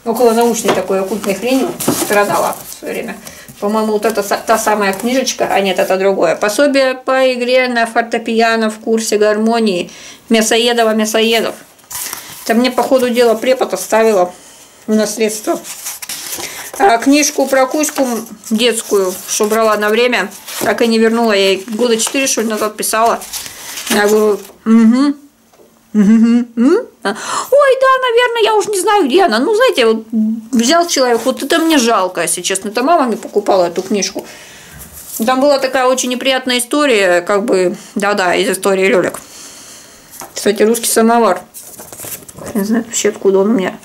околонаучной такой оккультной хренью страдала в свое время. По-моему, вот это та самая книжечка, а нет, это другое. Пособие по игре на фортепиано в курсе гармонии Мясоедова Мясоедов. Это мне, по ходу дела, препод оставила в наследство. А книжку про Кузьку детскую, что брала на время, так и не вернула. Я ей года четыре, что ли, назад писала. Я говорю, угу. Ой, да, наверное, я уж не знаю, где она. Ну, знаете, вот взял человек, вот это мне жалко, если честно. Это мама мне покупала эту книжку. Там была такая очень неприятная история, как бы, да-да, из истории Лёлик. Кстати, русский самовар. Не знаю вообще, откуда он у меня.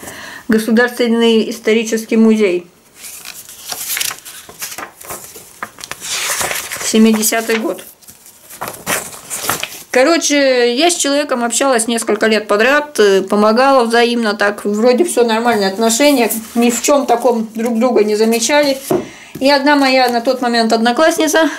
Государственный исторический музей. семидесятый год. Короче, я с человеком общалась несколько лет подряд, помогала взаимно, так вроде все нормальные отношения, ни в чем таком друг друга не замечали. И одна моя на тот момент одноклассница,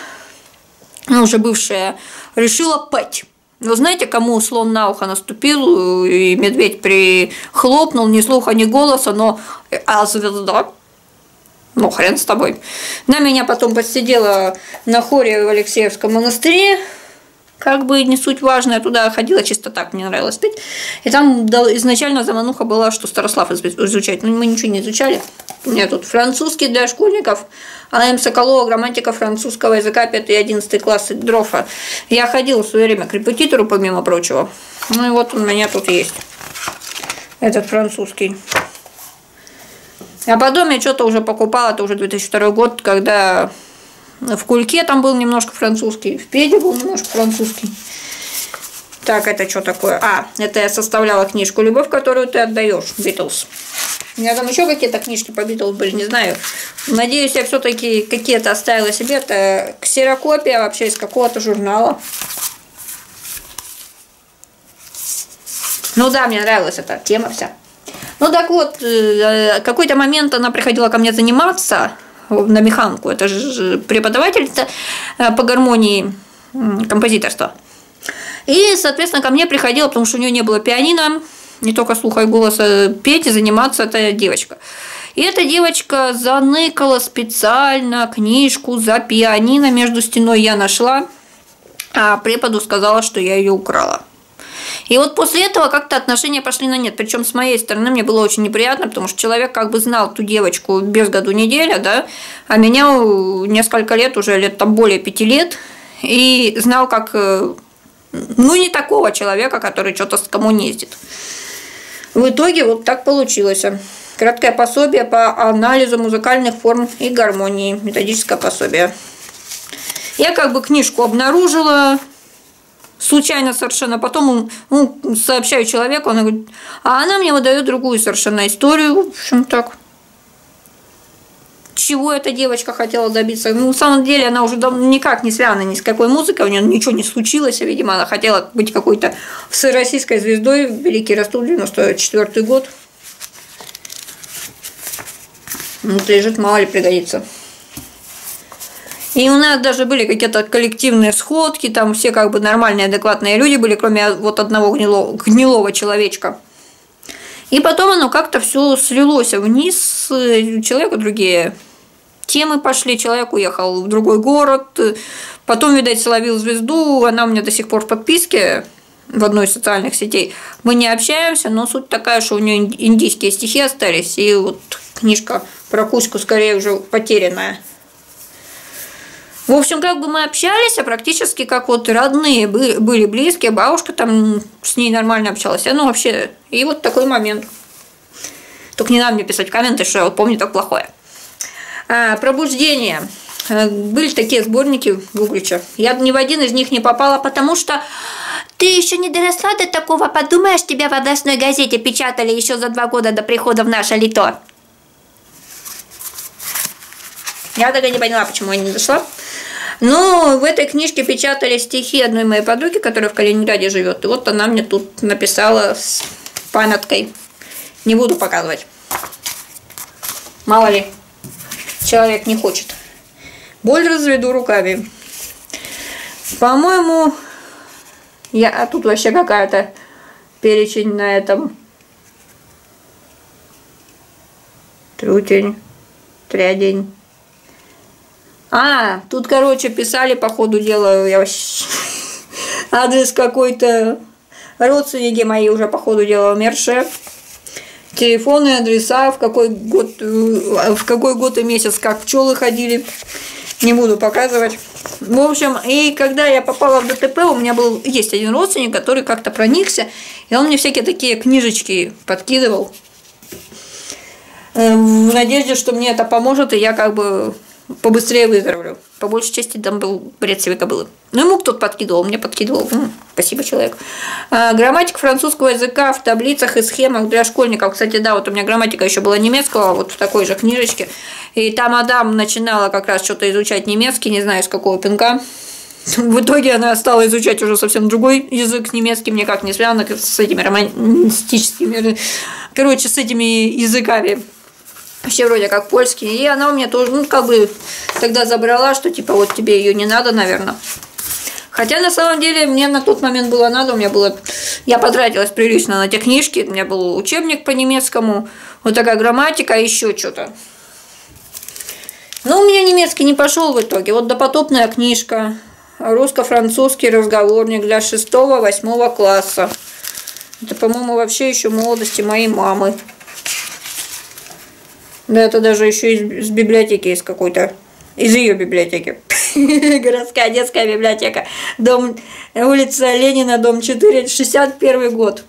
ну, уже бывшая, решила пать. Вы знаете, кому слон на ухо наступил, и медведь прихлопнул, ни слуха, ни голоса, но а звезда... Ну, хрен с тобой. Она меня потом подсидела на хоре в Алексеевском монастыре. Как бы не суть важно, я туда ходила чисто так, мне нравилось петь. И там изначально замануха была, что Старослав изучать. Но мы ничего не изучали. У меня тут французский для школьников, А М Соколова, грамматика французского языка, пятый-одиннадцатый класс, Дрофа. Я ходила в свое время к репетитору, помимо прочего. Ну и вот у меня тут есть этот французский. А потом я что-то уже покупала, это уже две тысячи второй год, когда... В Кульке там был немножко французский, в Педе был немножко французский. Так, это что такое? А, это я составляла книжку «Любовь, которую ты отдаешь», Битлз. У меня там еще какие-то книжки по Битлз были, не знаю. Надеюсь, я все-таки какие-то оставила себе. Это ксерокопия вообще из какого-то журнала. Ну да, мне нравилась эта тема вся. Ну так вот, какой-то момент она приходила ко мне заниматься... на механку, это же преподавательница по гармонии композиторства. И, соответственно, ко мне приходила, потому что у нее не было пианино, не только слуха и голоса, петь и заниматься эта девочка. И эта девочка заныкала специально книжку за пианино между стеной, я нашла, а преподу сказала, что я ее украла. И вот после этого как-то отношения пошли на нет. Причем с моей стороны мне было очень неприятно, потому что человек как бы знал ту девочку без году неделя, да, а меня несколько лет, уже лет там более пяти лет, и знал как, ну, не такого человека, который что-то с коммуниздит. В итоге вот так получилось. Краткое пособие по анализу музыкальных форм и гармонии. Методическое пособие. Я как бы книжку обнаружила случайно совершенно, потом, ну, сообщаю человеку, он говорит, а она мне выдает другую совершенно историю, в общем, так. Чего эта девочка хотела добиться? Ну, на самом деле, она уже давно никак не связана ни с какой музыкой, у нее ничего не случилось, видимо, она хотела быть какой-то всероссийской звездой, великий Ростов, девяносто четвёртый год. Вот лежит, мало ли пригодится. И у нас даже были какие-то коллективные сходки, там все как бы нормальные, адекватные люди были, кроме вот одного гнилого, гнилого человечка. И потом оно как-то все слилось вниз, человеку другие темы пошли, человек уехал в другой город, потом, видать, словил звезду, она у меня до сих пор в подписке в одной из социальных сетей. Мы не общаемся, но суть такая, что у нее индийские стихи остались, и вот книжка про Кузьку скорее уже потерянная. В общем, как бы мы общались, а практически как вот родные были, близкие, бабушка там с ней нормально общалась, ну вообще, и вот такой момент. Только не надо мне писать комменты, что я вот помню так плохое. А, пробуждение. Были такие сборники Углича. Я ни в один из них не попала, потому что ты еще не доросла до такого, подумаешь, тебя в областной газете печатали еще за два года до прихода в наше лето. Я тогда не поняла, почему я не дошла. Но в этой книжке печатали стихи одной моей подруги, которая в Калининграде живет. И вот она мне тут написала с памяткой. Не буду показывать. Мало ли, человек не хочет. Боль разведу руками. По-моему, я... А тут вообще какая-то перечень на этом. Трутень, трядень. А, тут, короче, писали, по ходу дела, я вообще... адрес какой-то, родственники мои уже, по ходу дела, умершие, телефоны, адреса, в какой год, в какой год и месяц, как пчелы ходили, не буду показывать. В общем, и когда я попала в ДТП, у меня был, есть один родственник, который как-то проникся, и он мне всякие такие книжечки подкидывал, в надежде, что мне это поможет, и я как бы... побыстрее выздоровлю. По большей части там был бред себе кобылы. Ну, ему кто-то подкидывал, мне подкидывал. М-м, спасибо, человек. А, грамматика французского языка в таблицах и схемах для школьников. Кстати, да, вот у меня грамматика еще была немецкого, вот в такой же книжечке. И там Адам начинала как раз что-то изучать немецкий, не знаю, с какого пинка. В итоге она стала изучать уже совсем другой язык, немецкий, никак не связан с этими романистическими, короче, с этими языками. Вообще вроде как польский. И она у меня тоже, ну, как бы тогда забрала, что типа вот тебе ее не надо, наверное. Хотя на самом деле мне на тот момент было надо, у меня было... Я потратилась прилично на те книжки, у меня был учебник по немецкому, вот такая грамматика, еще что-то. Но у меня немецкий не пошел в итоге. Вот допотопная книжка, русско-французский разговорник для шестого-восьмого класса. Это, по-моему, вообще еще молодости моей мамы. Да, это даже еще из библиотеки, из какой-то, из ее библиотеки. Городская детская библиотека. Дом, улица Ленина, дом четыре, шестьдесят первый год.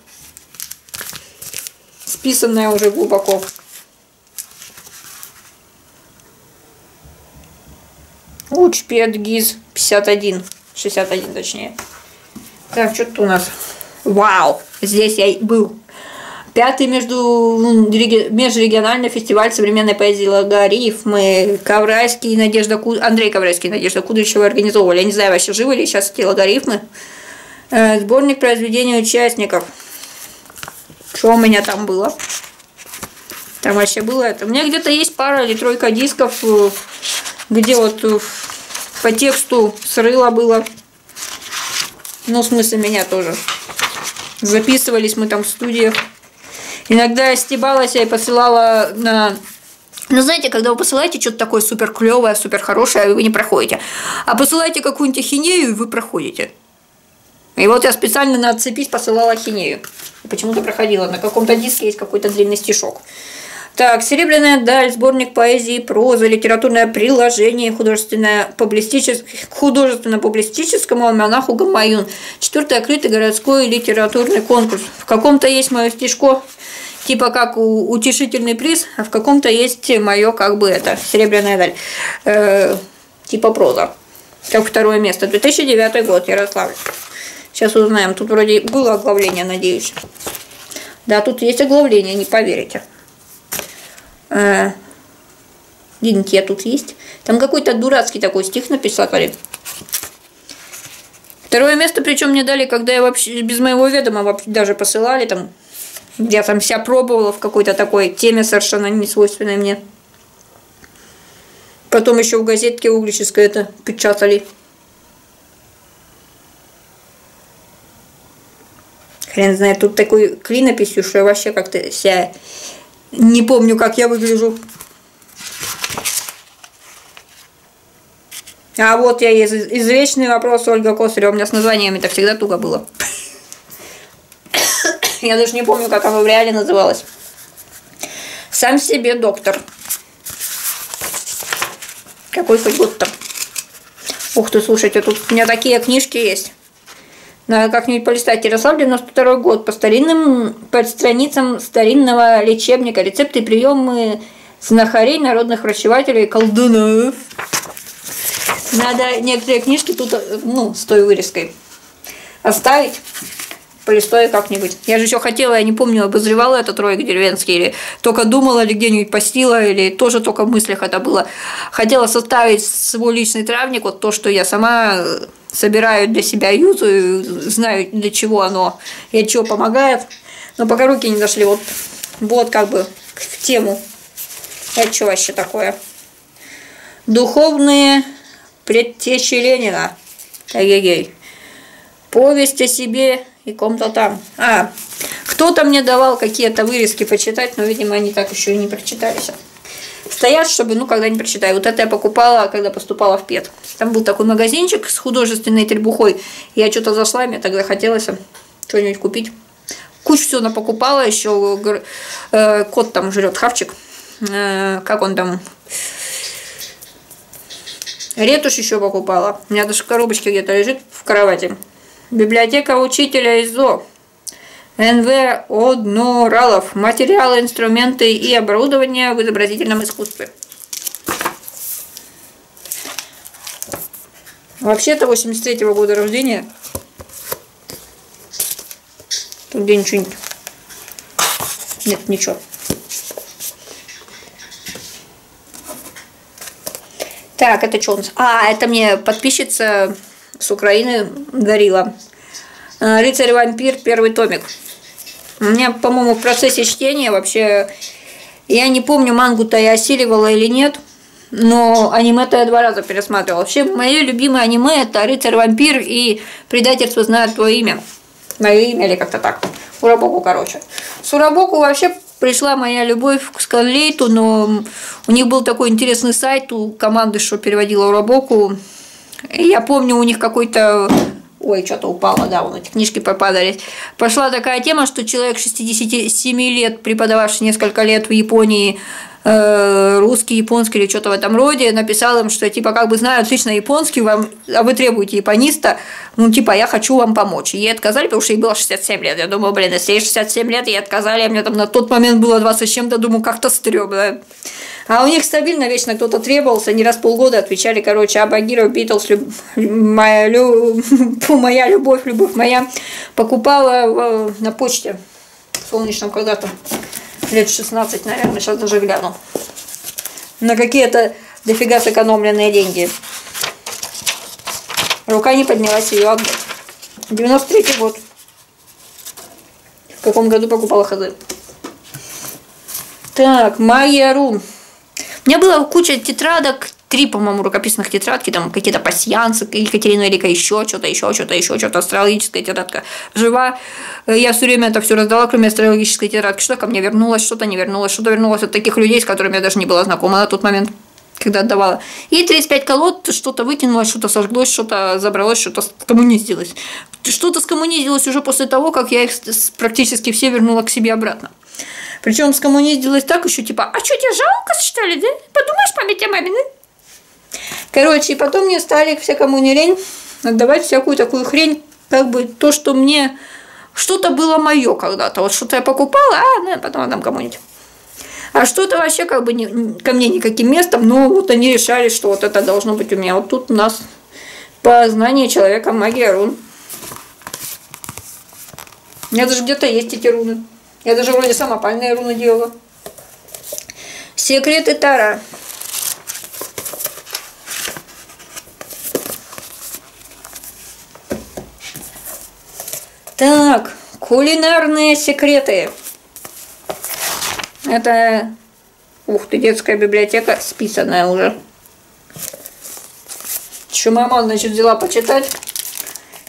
Списанная уже глубоко. Учпед ГИЗ пятьдесят один. шестьдесят один точнее. Так, что-то у нас. Вау! Здесь я был. Пятый между, межрегиональный фестиваль современной поэзии логарифмы. Коврайский, Надежда Ку... Андрей Коврайский и Надежда Кудряшева организовывали. Я не знаю, вообще живы ли сейчас эти логарифмы. Э, сборник произведений участников. Что у меня там было? Там вообще было это. У меня где-то есть пара или тройка дисков, где вот по тексту срыло было. Ну, в смысле, меня тоже. Записывались мы там в студиях. Иногда я стебалась и посылала на Но знаете, когда вы посылаете что-то такое супер клевое, супер хорошее, вы не проходите. А посылаете какую-нибудь ахинею, и вы проходите. И вот я специально на отцепись посылала ахинею. Почему-то проходила. На каком-то диске есть какой-то длинный стишок. Так, «Серебряная даль», сборник поэзии, прозы, литературное приложение к художественно-публистическому альманаху «Гамаюн». Четвертый открытый городской литературный конкурс. В каком-то есть мое стишко, типа как утешительный приз, а в каком-то есть мое, как бы это, «Серебряная даль», э, типа проза. Как второе место. две тысячи девятый год, Ярославль. Сейчас узнаем. Тут вроде было оглавление, надеюсь. Да, тут есть оглавление, не поверите. Где-нибудь я тут есть. Там какой-то дурацкий такой стих написали. Второе место, причем мне дали, когда я вообще без моего ведома даже посылали там. Я там вся пробовала в какой-то такой теме, совершенно не свойственной мне. Потом еще в газетке углической это печатали. Хрен знает, тут такой клинописью, что я вообще как-то вся... Не помню, как я выгляжу. А вот я из извечный вопрос Ольга Косырева. У меня с названиями-то всегда туго было. Я даже не помню, как она в реале называлась. «Сам себе доктор». Какой хоть год-то. Ух ты, слушайте, тут у меня такие книжки есть. Надо как-нибудь полистать. Ярославль, девяносто второй год. По старинным, по страницам старинного лечебника. Рецепты и приемы знахарей, народных врачевателей, колдунов. Надо некоторые книжки тут, ну, с той вырезкой оставить. Полистаю как-нибудь. Я же еще хотела, я не помню, обозревала этот ролик деревенский, или только думала, или где-нибудь постила, или тоже только в мыслях это было. Хотела составить свой личный травник, вот то, что я сама... собираю для себя, юзаю, знаю, для чего оно и от чего помогает. Но пока руки не дошли, вот, вот как бы в тему. Это что вообще такое? «Духовные предтечи Ленина». Эгегей. «Повесть о себе и ком-то там». А, кто-то мне давал какие-то вырезки почитать, но, видимо, они так еще и не прочитались. Стоят, чтобы, ну, когда не прочитаю. Вот это я покупала, когда поступала в ПЕД. Там был такой магазинчик с художественной требухой. Я что-то зашла, мне тогда хотелось что-нибудь купить. Кучу всего напокупала, еще э, кот там жрет хавчик. Э, как он там? Ретушь еще покупала. У меня даже в коробочке где-то лежит в кровати. «Библиотека учителя ИЗО». эн вэ Одноралов. «Материалы, инструменты и оборудование в изобразительном искусстве». Вообще-то восемьдесят третьего года рождения. Тут где ничего нет. Нет, ничего. Так, это что у нас? А, это мне подписчица с Украины дарила. «Рыцарь-вампир», первый томик. У меня, по-моему, в процессе чтения вообще... Я не помню, мангу-то я осиливала или нет, но аниме-то я два раза пересматривала. Вообще, мое любимое аниме – это «Рыцарь-вампир» и «Предательство знает твое имя». Мое имя или как-то так. Уробоку, короче. С Уробоку вообще пришла моя любовь к сканлейту, но у них был такой интересный сайт у команды, что переводила Уробоку. Я помню, у них какой-то... Ой, что-то упало, да, вон эти книжки попадали. Пошла такая тема, что человек шестидесяти семи лет, преподававший несколько лет в Японии, э, русский, японский или что-то в этом роде, написал им, что типа как бы знаю отлично японский, вам, а вы требуете япониста, ну типа я хочу вам помочь. И ей отказали, потому что ей было шестьдесят семь лет. Я думала, блин, если ей шестьдесят семь лет, ей отказали, а мне там на тот момент было двадцать с чем-то, думаю, как-то стрёмно. А у них стабильно вечно кто-то требовался, не раз в полгода отвечали, короче, «Абагиро», «Битлз», люб... моя, лю... «Моя любовь», «Любовь моя». Покупала на почте в Солнечном когда-то, лет шестнадцать, наверное, сейчас даже гляну. На какие-то дофига сэкономленные деньги. Рука не поднялась ее отдать. девяносто третий год. В каком году покупала хазы? Так, «Майя Рум». У меня была куча тетрадок, три, по-моему, рукописных тетрадки, там какие-то пасьянсы, Екатерина Великая, еще что-то, еще что-то, еще что-то, астрологическая тетрадка жива. Я все время это все раздала, кроме астрологической тетрадки. Что ко мне вернулось, что-то не вернулось, что-то вернулось от таких людей, с которыми я даже не была знакома на тот момент, когда отдавала. И тридцать пять колод, что-то выкинулось, что-то сожглось, что-то забралось, что-то скоммунизилось. Что-то скоммунизилось уже после того, как я их практически все вернула к себе обратно. Причем скоммунизилось так еще, типа, а что, тебе жалко, что ли, да? Подумаешь, память о маме, да? Короче, и потом мне стали, все, кому не лень, отдавать всякую такую хрень, как бы то, что мне что-то было мое когда-то. Вот что-то я покупала, а ну, потом отдам кому-нибудь. А что-то вообще как бы не, ко мне никаким местом, но вот они решали, что вот это должно быть у меня. Вот тут у нас познание человека, магия рун. У меня даже где-то есть эти руны. Я даже вроде сама пальные руны делала. Секреты Таро. Так, кулинарные секреты. Это, ух ты, детская библиотека, списанная уже. Еще мама, значит, взяла почитать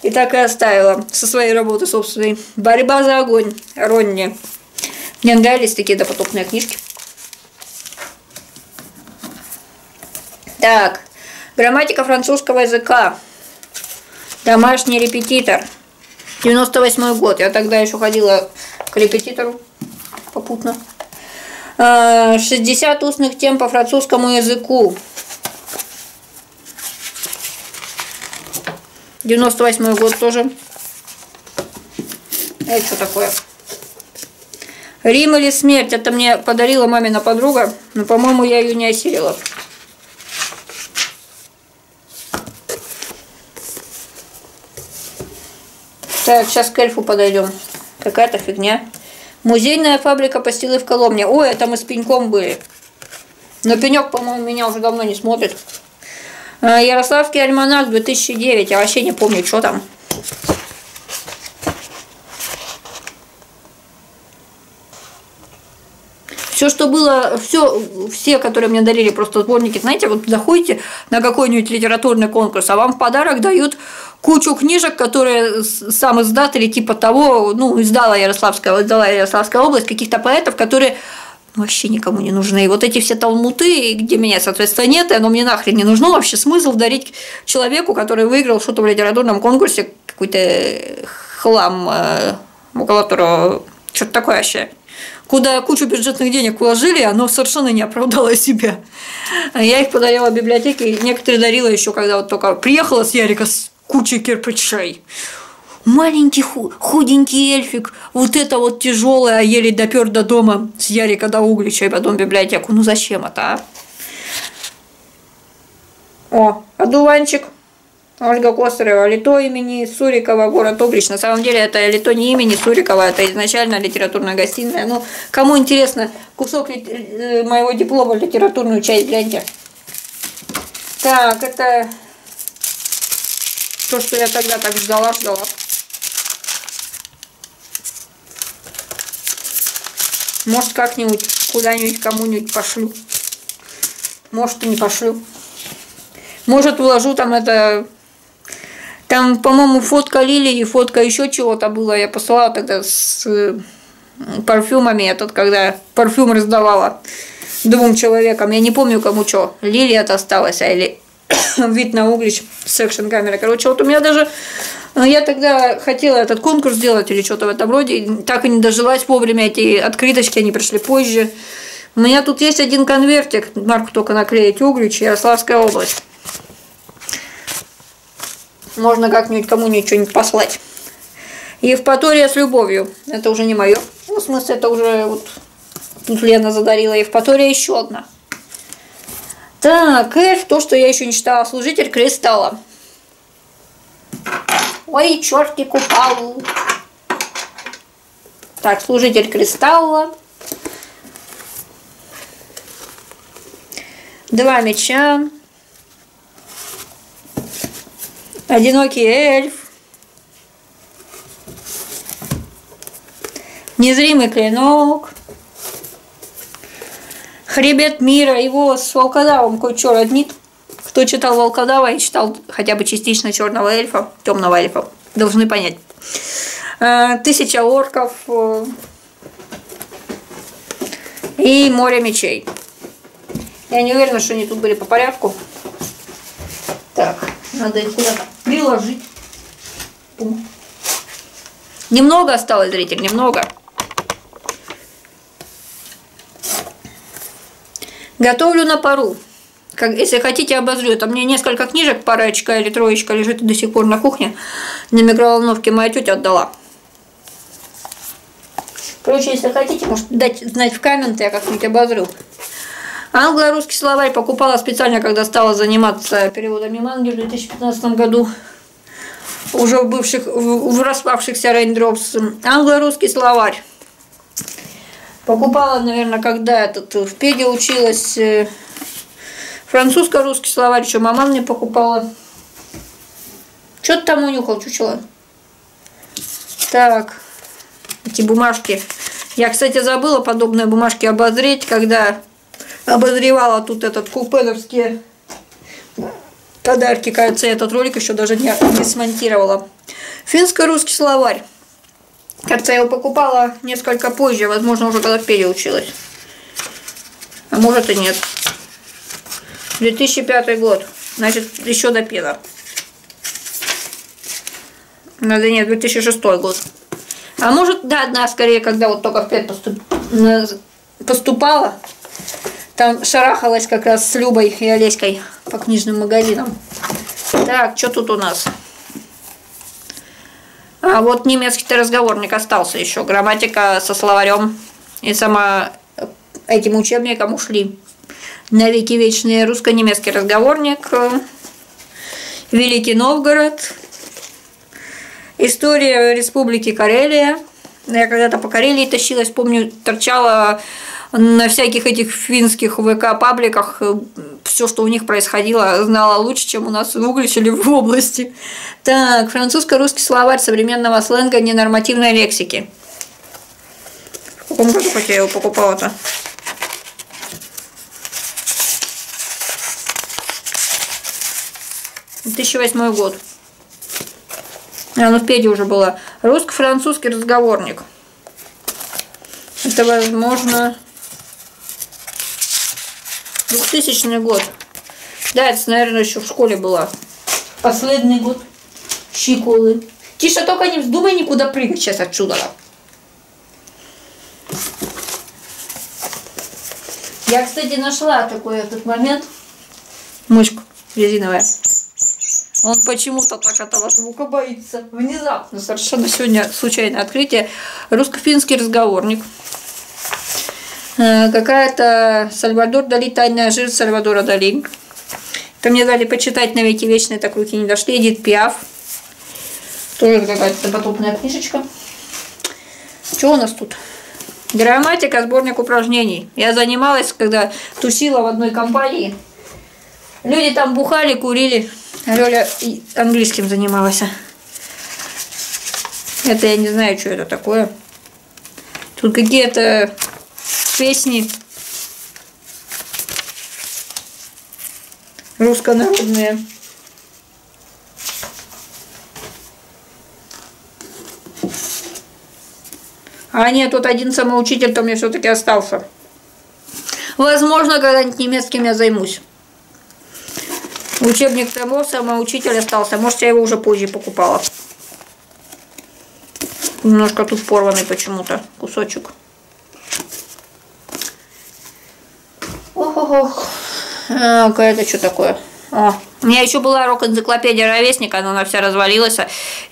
и так и оставила со своей работы собственной. Борьба за огонь, Ронни. Мне нравились такие допотопные книжки. Так, грамматика французского языка. Домашний репетитор. девяносто восьмой год. Я тогда еще ходила к репетитору попутно. шестьдесят устных тем по французскому языку. девяносто восьмой год тоже. Это что такое? Рим или смерть? Это мне подарила мамина подруга, но, по-моему, я ее не осилила. Так, сейчас к эльфу подойдем. Какая-то фигня. Музейная фабрика пастилы в Коломне. Ой, это мы с Пеньком были. Но Пенек, по-моему, меня уже давно не смотрит. Ярославский альманах две тысячи девятый. Я вообще не помню, что там. Все, что было, все, все, которые мне дарили просто сборники, знаете, вот заходите на какой-нибудь литературный конкурс, а вам в подарок дают кучу книжек, которые сам издат или типа того, ну, издала Ярославская, издала Ярославская область, каких-то поэтов, которые вообще никому не нужны. И вот эти все талмуты, где меня, соответственно, нет, и оно мне нахрен не нужно. Вообще смысл дарить человеку, который выиграл что-то в литературном конкурсе, какой-то хлам, около которого что-то такое вообще, куда кучу бюджетных денег вложили, оно совершенно не оправдало себя. Я их подарила в библиотеке, и некоторые дарила еще, когда вот только приехала с Ярика с кучей кирпичей. Маленький худенький эльфик, вот это вот тяжелое, еле допер до дома с Ярика до Углича и потом в библиотеку. Ну зачем это, а? О, одуванчик. Ольга Косырева, лито имени Сурикова, город Углич. На самом деле это лито не имени Сурикова, это изначально литературная гостиная. Ну, кому интересно, кусок литер... моего диплома, литературную часть, гляньте. Так, это то, что я тогда так ждала, ждала. Может, как-нибудь, куда-нибудь, кому-нибудь пошлю. Может, и не пошлю. Может, вложу там это... Там, по-моему, фотка лилии, фотка еще чего-то было. Я посылала тогда с парфюмами. Я тут, когда парфюм раздавала двум человекам. Я не помню, кому что. Лилия-то осталась, а или вид на Углич с экшн-камерой. Короче, вот у меня даже... Я тогда хотела этот конкурс сделать или что-то в этом роде. Так и не дожилась вовремя. Эти открыточки, они пришли позже. У меня тут есть один конвертик. Марку только наклеить. Углич, Ярославская область. Можно как-нибудь кому-нибудь что-нибудь послать. Евпатория с любовью. Это уже не мое. Ну, в смысле, это уже вот... Тут Лена задарила. Евпатория еще одна. Так, эльф, то, что я еще не читала. Служитель кристалла. Ой, черти купал. Так, служитель кристалла. Два меча. Одинокий эльф. Незримый клинок. Хребет мира. Его с волкодавом кое-что роднит. Кто читал Волкодава и читал хотя бы частично Черного эльфа, Темного эльфа, должны понять. Тысяча орков и море мечей. Я не уверена, что они тут были по порядку. Так, надо их куда-то приложить. Пум. Немного осталось, зритель, немного. Готовлю на пару. Как, если хотите, обозрю. Это мне несколько книжек, парочка или троечка лежит до сих пор на кухне. На микроволновке моя тетя отдала. Короче, если хотите, может дать знать в комменты, я как-нибудь обозрю. Англо-русский словарь покупала специально, когда стала заниматься переводами манги в две тысячи пятнадцатом году. Уже в бывших, в, в распавшихся рейндропс. Англо-русский словарь. Покупала, наверное, когда этот, в Педе училась. Французско-русский словарь, что мама мне покупала. Что-то там унюхал, чучело. Так, эти бумажки. Я, кстати, забыла подобные бумажки обозреть, когда обозревала тут этот купеновские подарки. Кажется, я этот ролик еще даже не, не смонтировала. Финско-русский словарь. Кажется, я его покупала несколько позже, возможно, уже когда в Педе училась. А может и нет. две тысячи пятый год, значит, еще до Педа. Надо, нет, две тысячи шестой год. А может, да, одна скорее, когда вот только в Пед поступ... поступала, там шарахалась как раз с Любой и Олеськой по книжным магазинам. Так, что тут у нас? А вот немецкий-то разговорник остался еще. Грамматика со словарем и сама этим учебником ушли. Навеки вечные русско-немецкий разговорник, Великий Новгород, История Республики Карелия. Я когда-то по Карелии тащилась, помню, торчала на всяких этих финских ВК-пабликах, все, что у них происходило, знала лучше, чем у нас в Угличе или в области. Так, французско-русский словарь современного сленга ненормативной лексики. В каком году хоть я его покупала-то? две тысячи восьмой год. А, ну в Педе уже была. Русско-французский разговорник. Это, возможно, двухтысячный год. Да, это, наверное, еще в школе была. Последний год школы. Тише, только не вздумай никуда прыгать сейчас отсюда. Я, кстати, нашла такой этот момент. Мышку резиновая. Он почему-то так этого звука боится. Внезапно, совершенно сегодня случайное открытие. Русско-финский разговорник. Какая-то Сальвадор Дали, тайная жизнь Сальвадора Дали. Это мне дали почитать навеки вечные, так руки не дошли. Эдит Пиаф. Тоже какая-то подобная книжечка. Что у нас тут? Грамматика, сборник упражнений. Я занималась, когда тусила в одной компании. Люди там бухали, курили. Лёля английским занималась. Это я не знаю, что это такое. Тут какие-то песни русско-народные. А нет, тут один самоучитель, то мне все-таки остался. Возможно, когда-нибудь немецким я займусь. Учебник того самоучитель остался. Может, я его уже позже покупала. Немножко тут порванный почему-то кусочек. Ох-ох-ох. А, это что такое? О. У меня еще была рок-энциклопедия Ровесника, но она вся развалилась.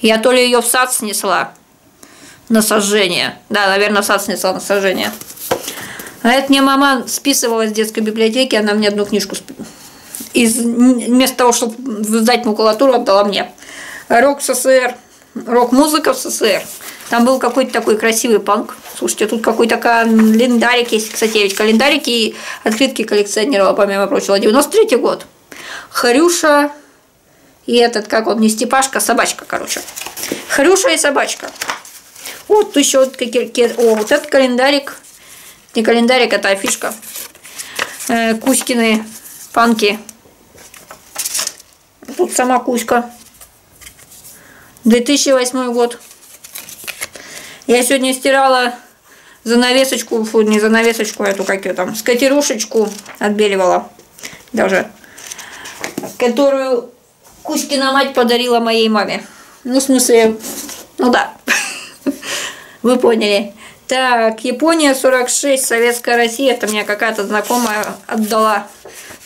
Я то ли ее в сад снесла на сожжение. Да, наверное, в сад снесла на сожжение. А это мне мама списывала с детской библиотеки, она мне одну книжку списывала. Из, вместо того, чтобы сдать макулатуру, отдала мне. Рок СССР, рок-музыка в СССР. Там был какой-то такой красивый панк. Слушайте, тут какой-то календарик есть, кстати, я ведь календарики и открытки коллекционировала, помимо прочего. девяносто третий год. Хрюша и этот, как он, не Степашка, собачка, короче. Хрюша и собачка. Вот еще вот какие-то... О, вот этот календарик. Не календарик, это афишка. Кузькины панки. Тут сама Кузька. две тысячи восьмой год. Я сегодня стирала занавесочку, фу, не занавесочку, эту как ее там, скатерушечку отбеливала даже, которую Кузькина мать подарила моей маме. Ну, в смысле, ну да, вы поняли. Так, Япония сорок шесть, Советская Россия, это мне какая-то знакомая отдала.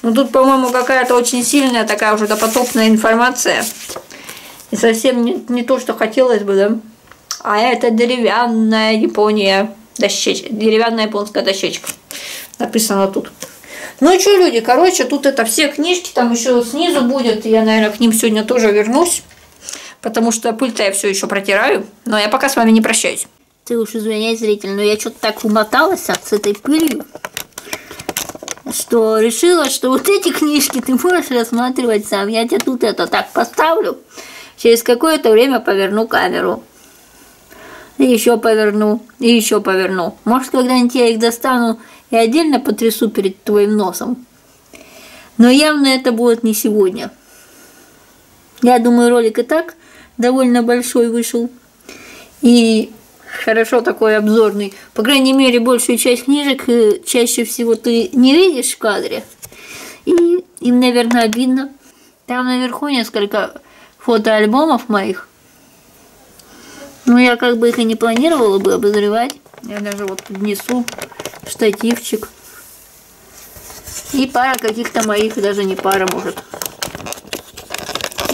Ну, тут, по-моему, какая-то очень сильная такая уже допотопная информация. И совсем не, не то, что хотелось бы, да? А это деревянная Япония, дощечка, деревянная японская дощечка. Написано тут. Ну что, люди, короче, тут это все книжки, там еще снизу будет. Я, наверное, к ним сегодня тоже вернусь, потому что пыль-то я все еще протираю. Но я пока с вами не прощаюсь. Ты уж извиняй, зритель, но я что-то так умоталась с этой пылью, что решила, что вот эти книжки ты можешь рассматривать сам. Я тебе тут это так поставлю, через какое-то время поверну камеру. И еще поверну, и еще поверну. Может, когда-нибудь я их достану и отдельно потрясу перед твоим носом. Но явно это будет не сегодня. Я думаю, ролик и так довольно большой вышел. И хорошо такой обзорный. По крайней мере, большую часть книжек чаще всего ты не видишь в кадре. И им, наверное, видно. Там наверху несколько фотоальбомов моих. Ну, я как бы их и не планировала бы обозревать. Я даже вот поднесу штативчик. И пара каких-то моих, даже не пара, может,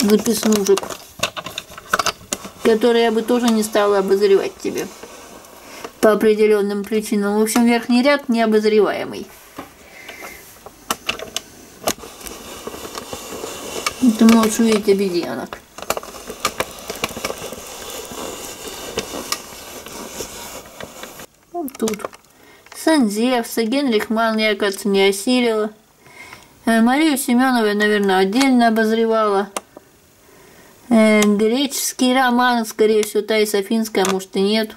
записнужек, которые я бы тоже не стала обозревать тебе по определенным причинам. В общем, верхний ряд необозреваемый. Ты можешь увидеть обезьянок. Тут Сандзевса, Генрих Манн я, кажется, не осилила. Марию Семенову я, наверное, отдельно обозревала. Греческий роман, скорее всего, та и софинская, может, и нет.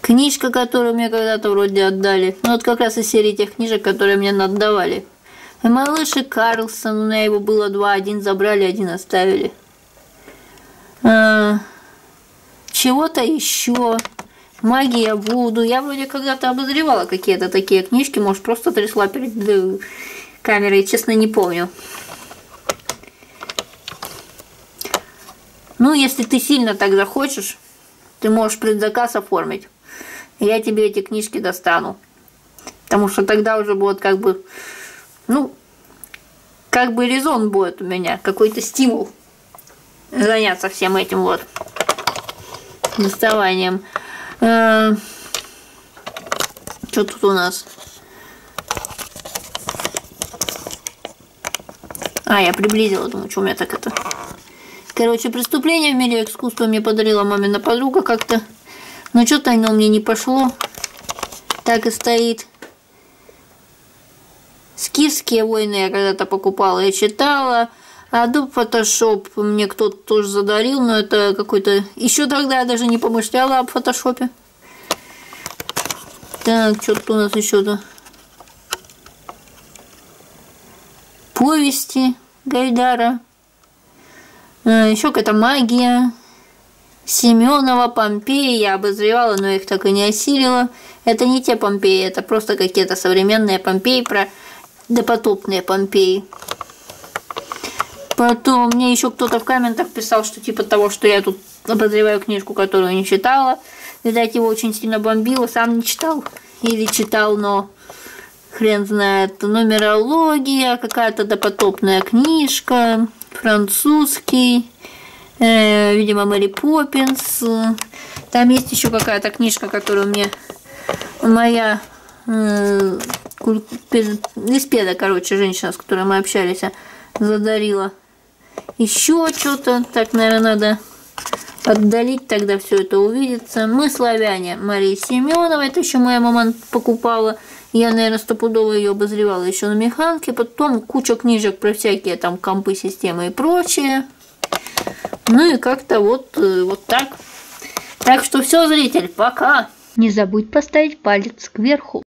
Книжка, которую мне когда-то вроде отдали. Ну, вот как раз из серии тех книжек, которые мне отдавали. Малыш и Карлсон, у меня его было два, один забрали, один оставили. Чего-то еще. Магия Вуду. Я вроде когда-то обозревала какие-то такие книжки. Может, просто трясла перед камерой. Честно, не помню. Ну, если ты сильно так захочешь, ты можешь предзаказ оформить. Я тебе эти книжки достану. Потому что тогда уже будет как бы... Ну, как бы резон будет у меня. Какой-то стимул заняться всем этим вот. Доставанием. Что тут у нас? А, я приблизила, думаю, что у меня так это. Короче, «Преступление в мире искусства» мне подарила мамина подруга как-то. Но что-то оно мне не пошло. Так и стоит. «Скифские войны» я когда-то покупала, я читала. Adobe Photoshop мне кто-то тоже задарил, но это какой-то... Еще тогда я даже не помышляла об фотошопе. Так, что-то у нас еще-то. Повести Гайдара. Еще какая-то магия. Семенова, Помпеи я обозревала, но их так и не осилила. Это не те Помпеи, это просто какие-то современные Помпеи, про допотопные Помпеи. Потом мне еще кто-то в комментах писал, что типа того, что я тут обозреваю книжку, которую не читала. Видать, его очень сильно бомбило, сам не читал. Или читал, но хрен знает. Нумерология, какая-то допотопная книжка, французский, э, видимо, Мэри Поппинс. Там есть еще какая-то книжка, которую мне моя... Э, Леспеда, короче, женщина, с которой мы общались, задарила. Еще что-то. Так, наверное, надо отдалить, тогда все это увидится. «Мы славяне» Марии Семеновой. Это еще моя мама покупала. Я, наверное, стопудово ее обозревала еще на механке. Потом куча книжек про всякие там компы, системы и прочее. Ну и как-то вот, вот так. Так что все, зритель, пока. Не забудь поставить палец кверху.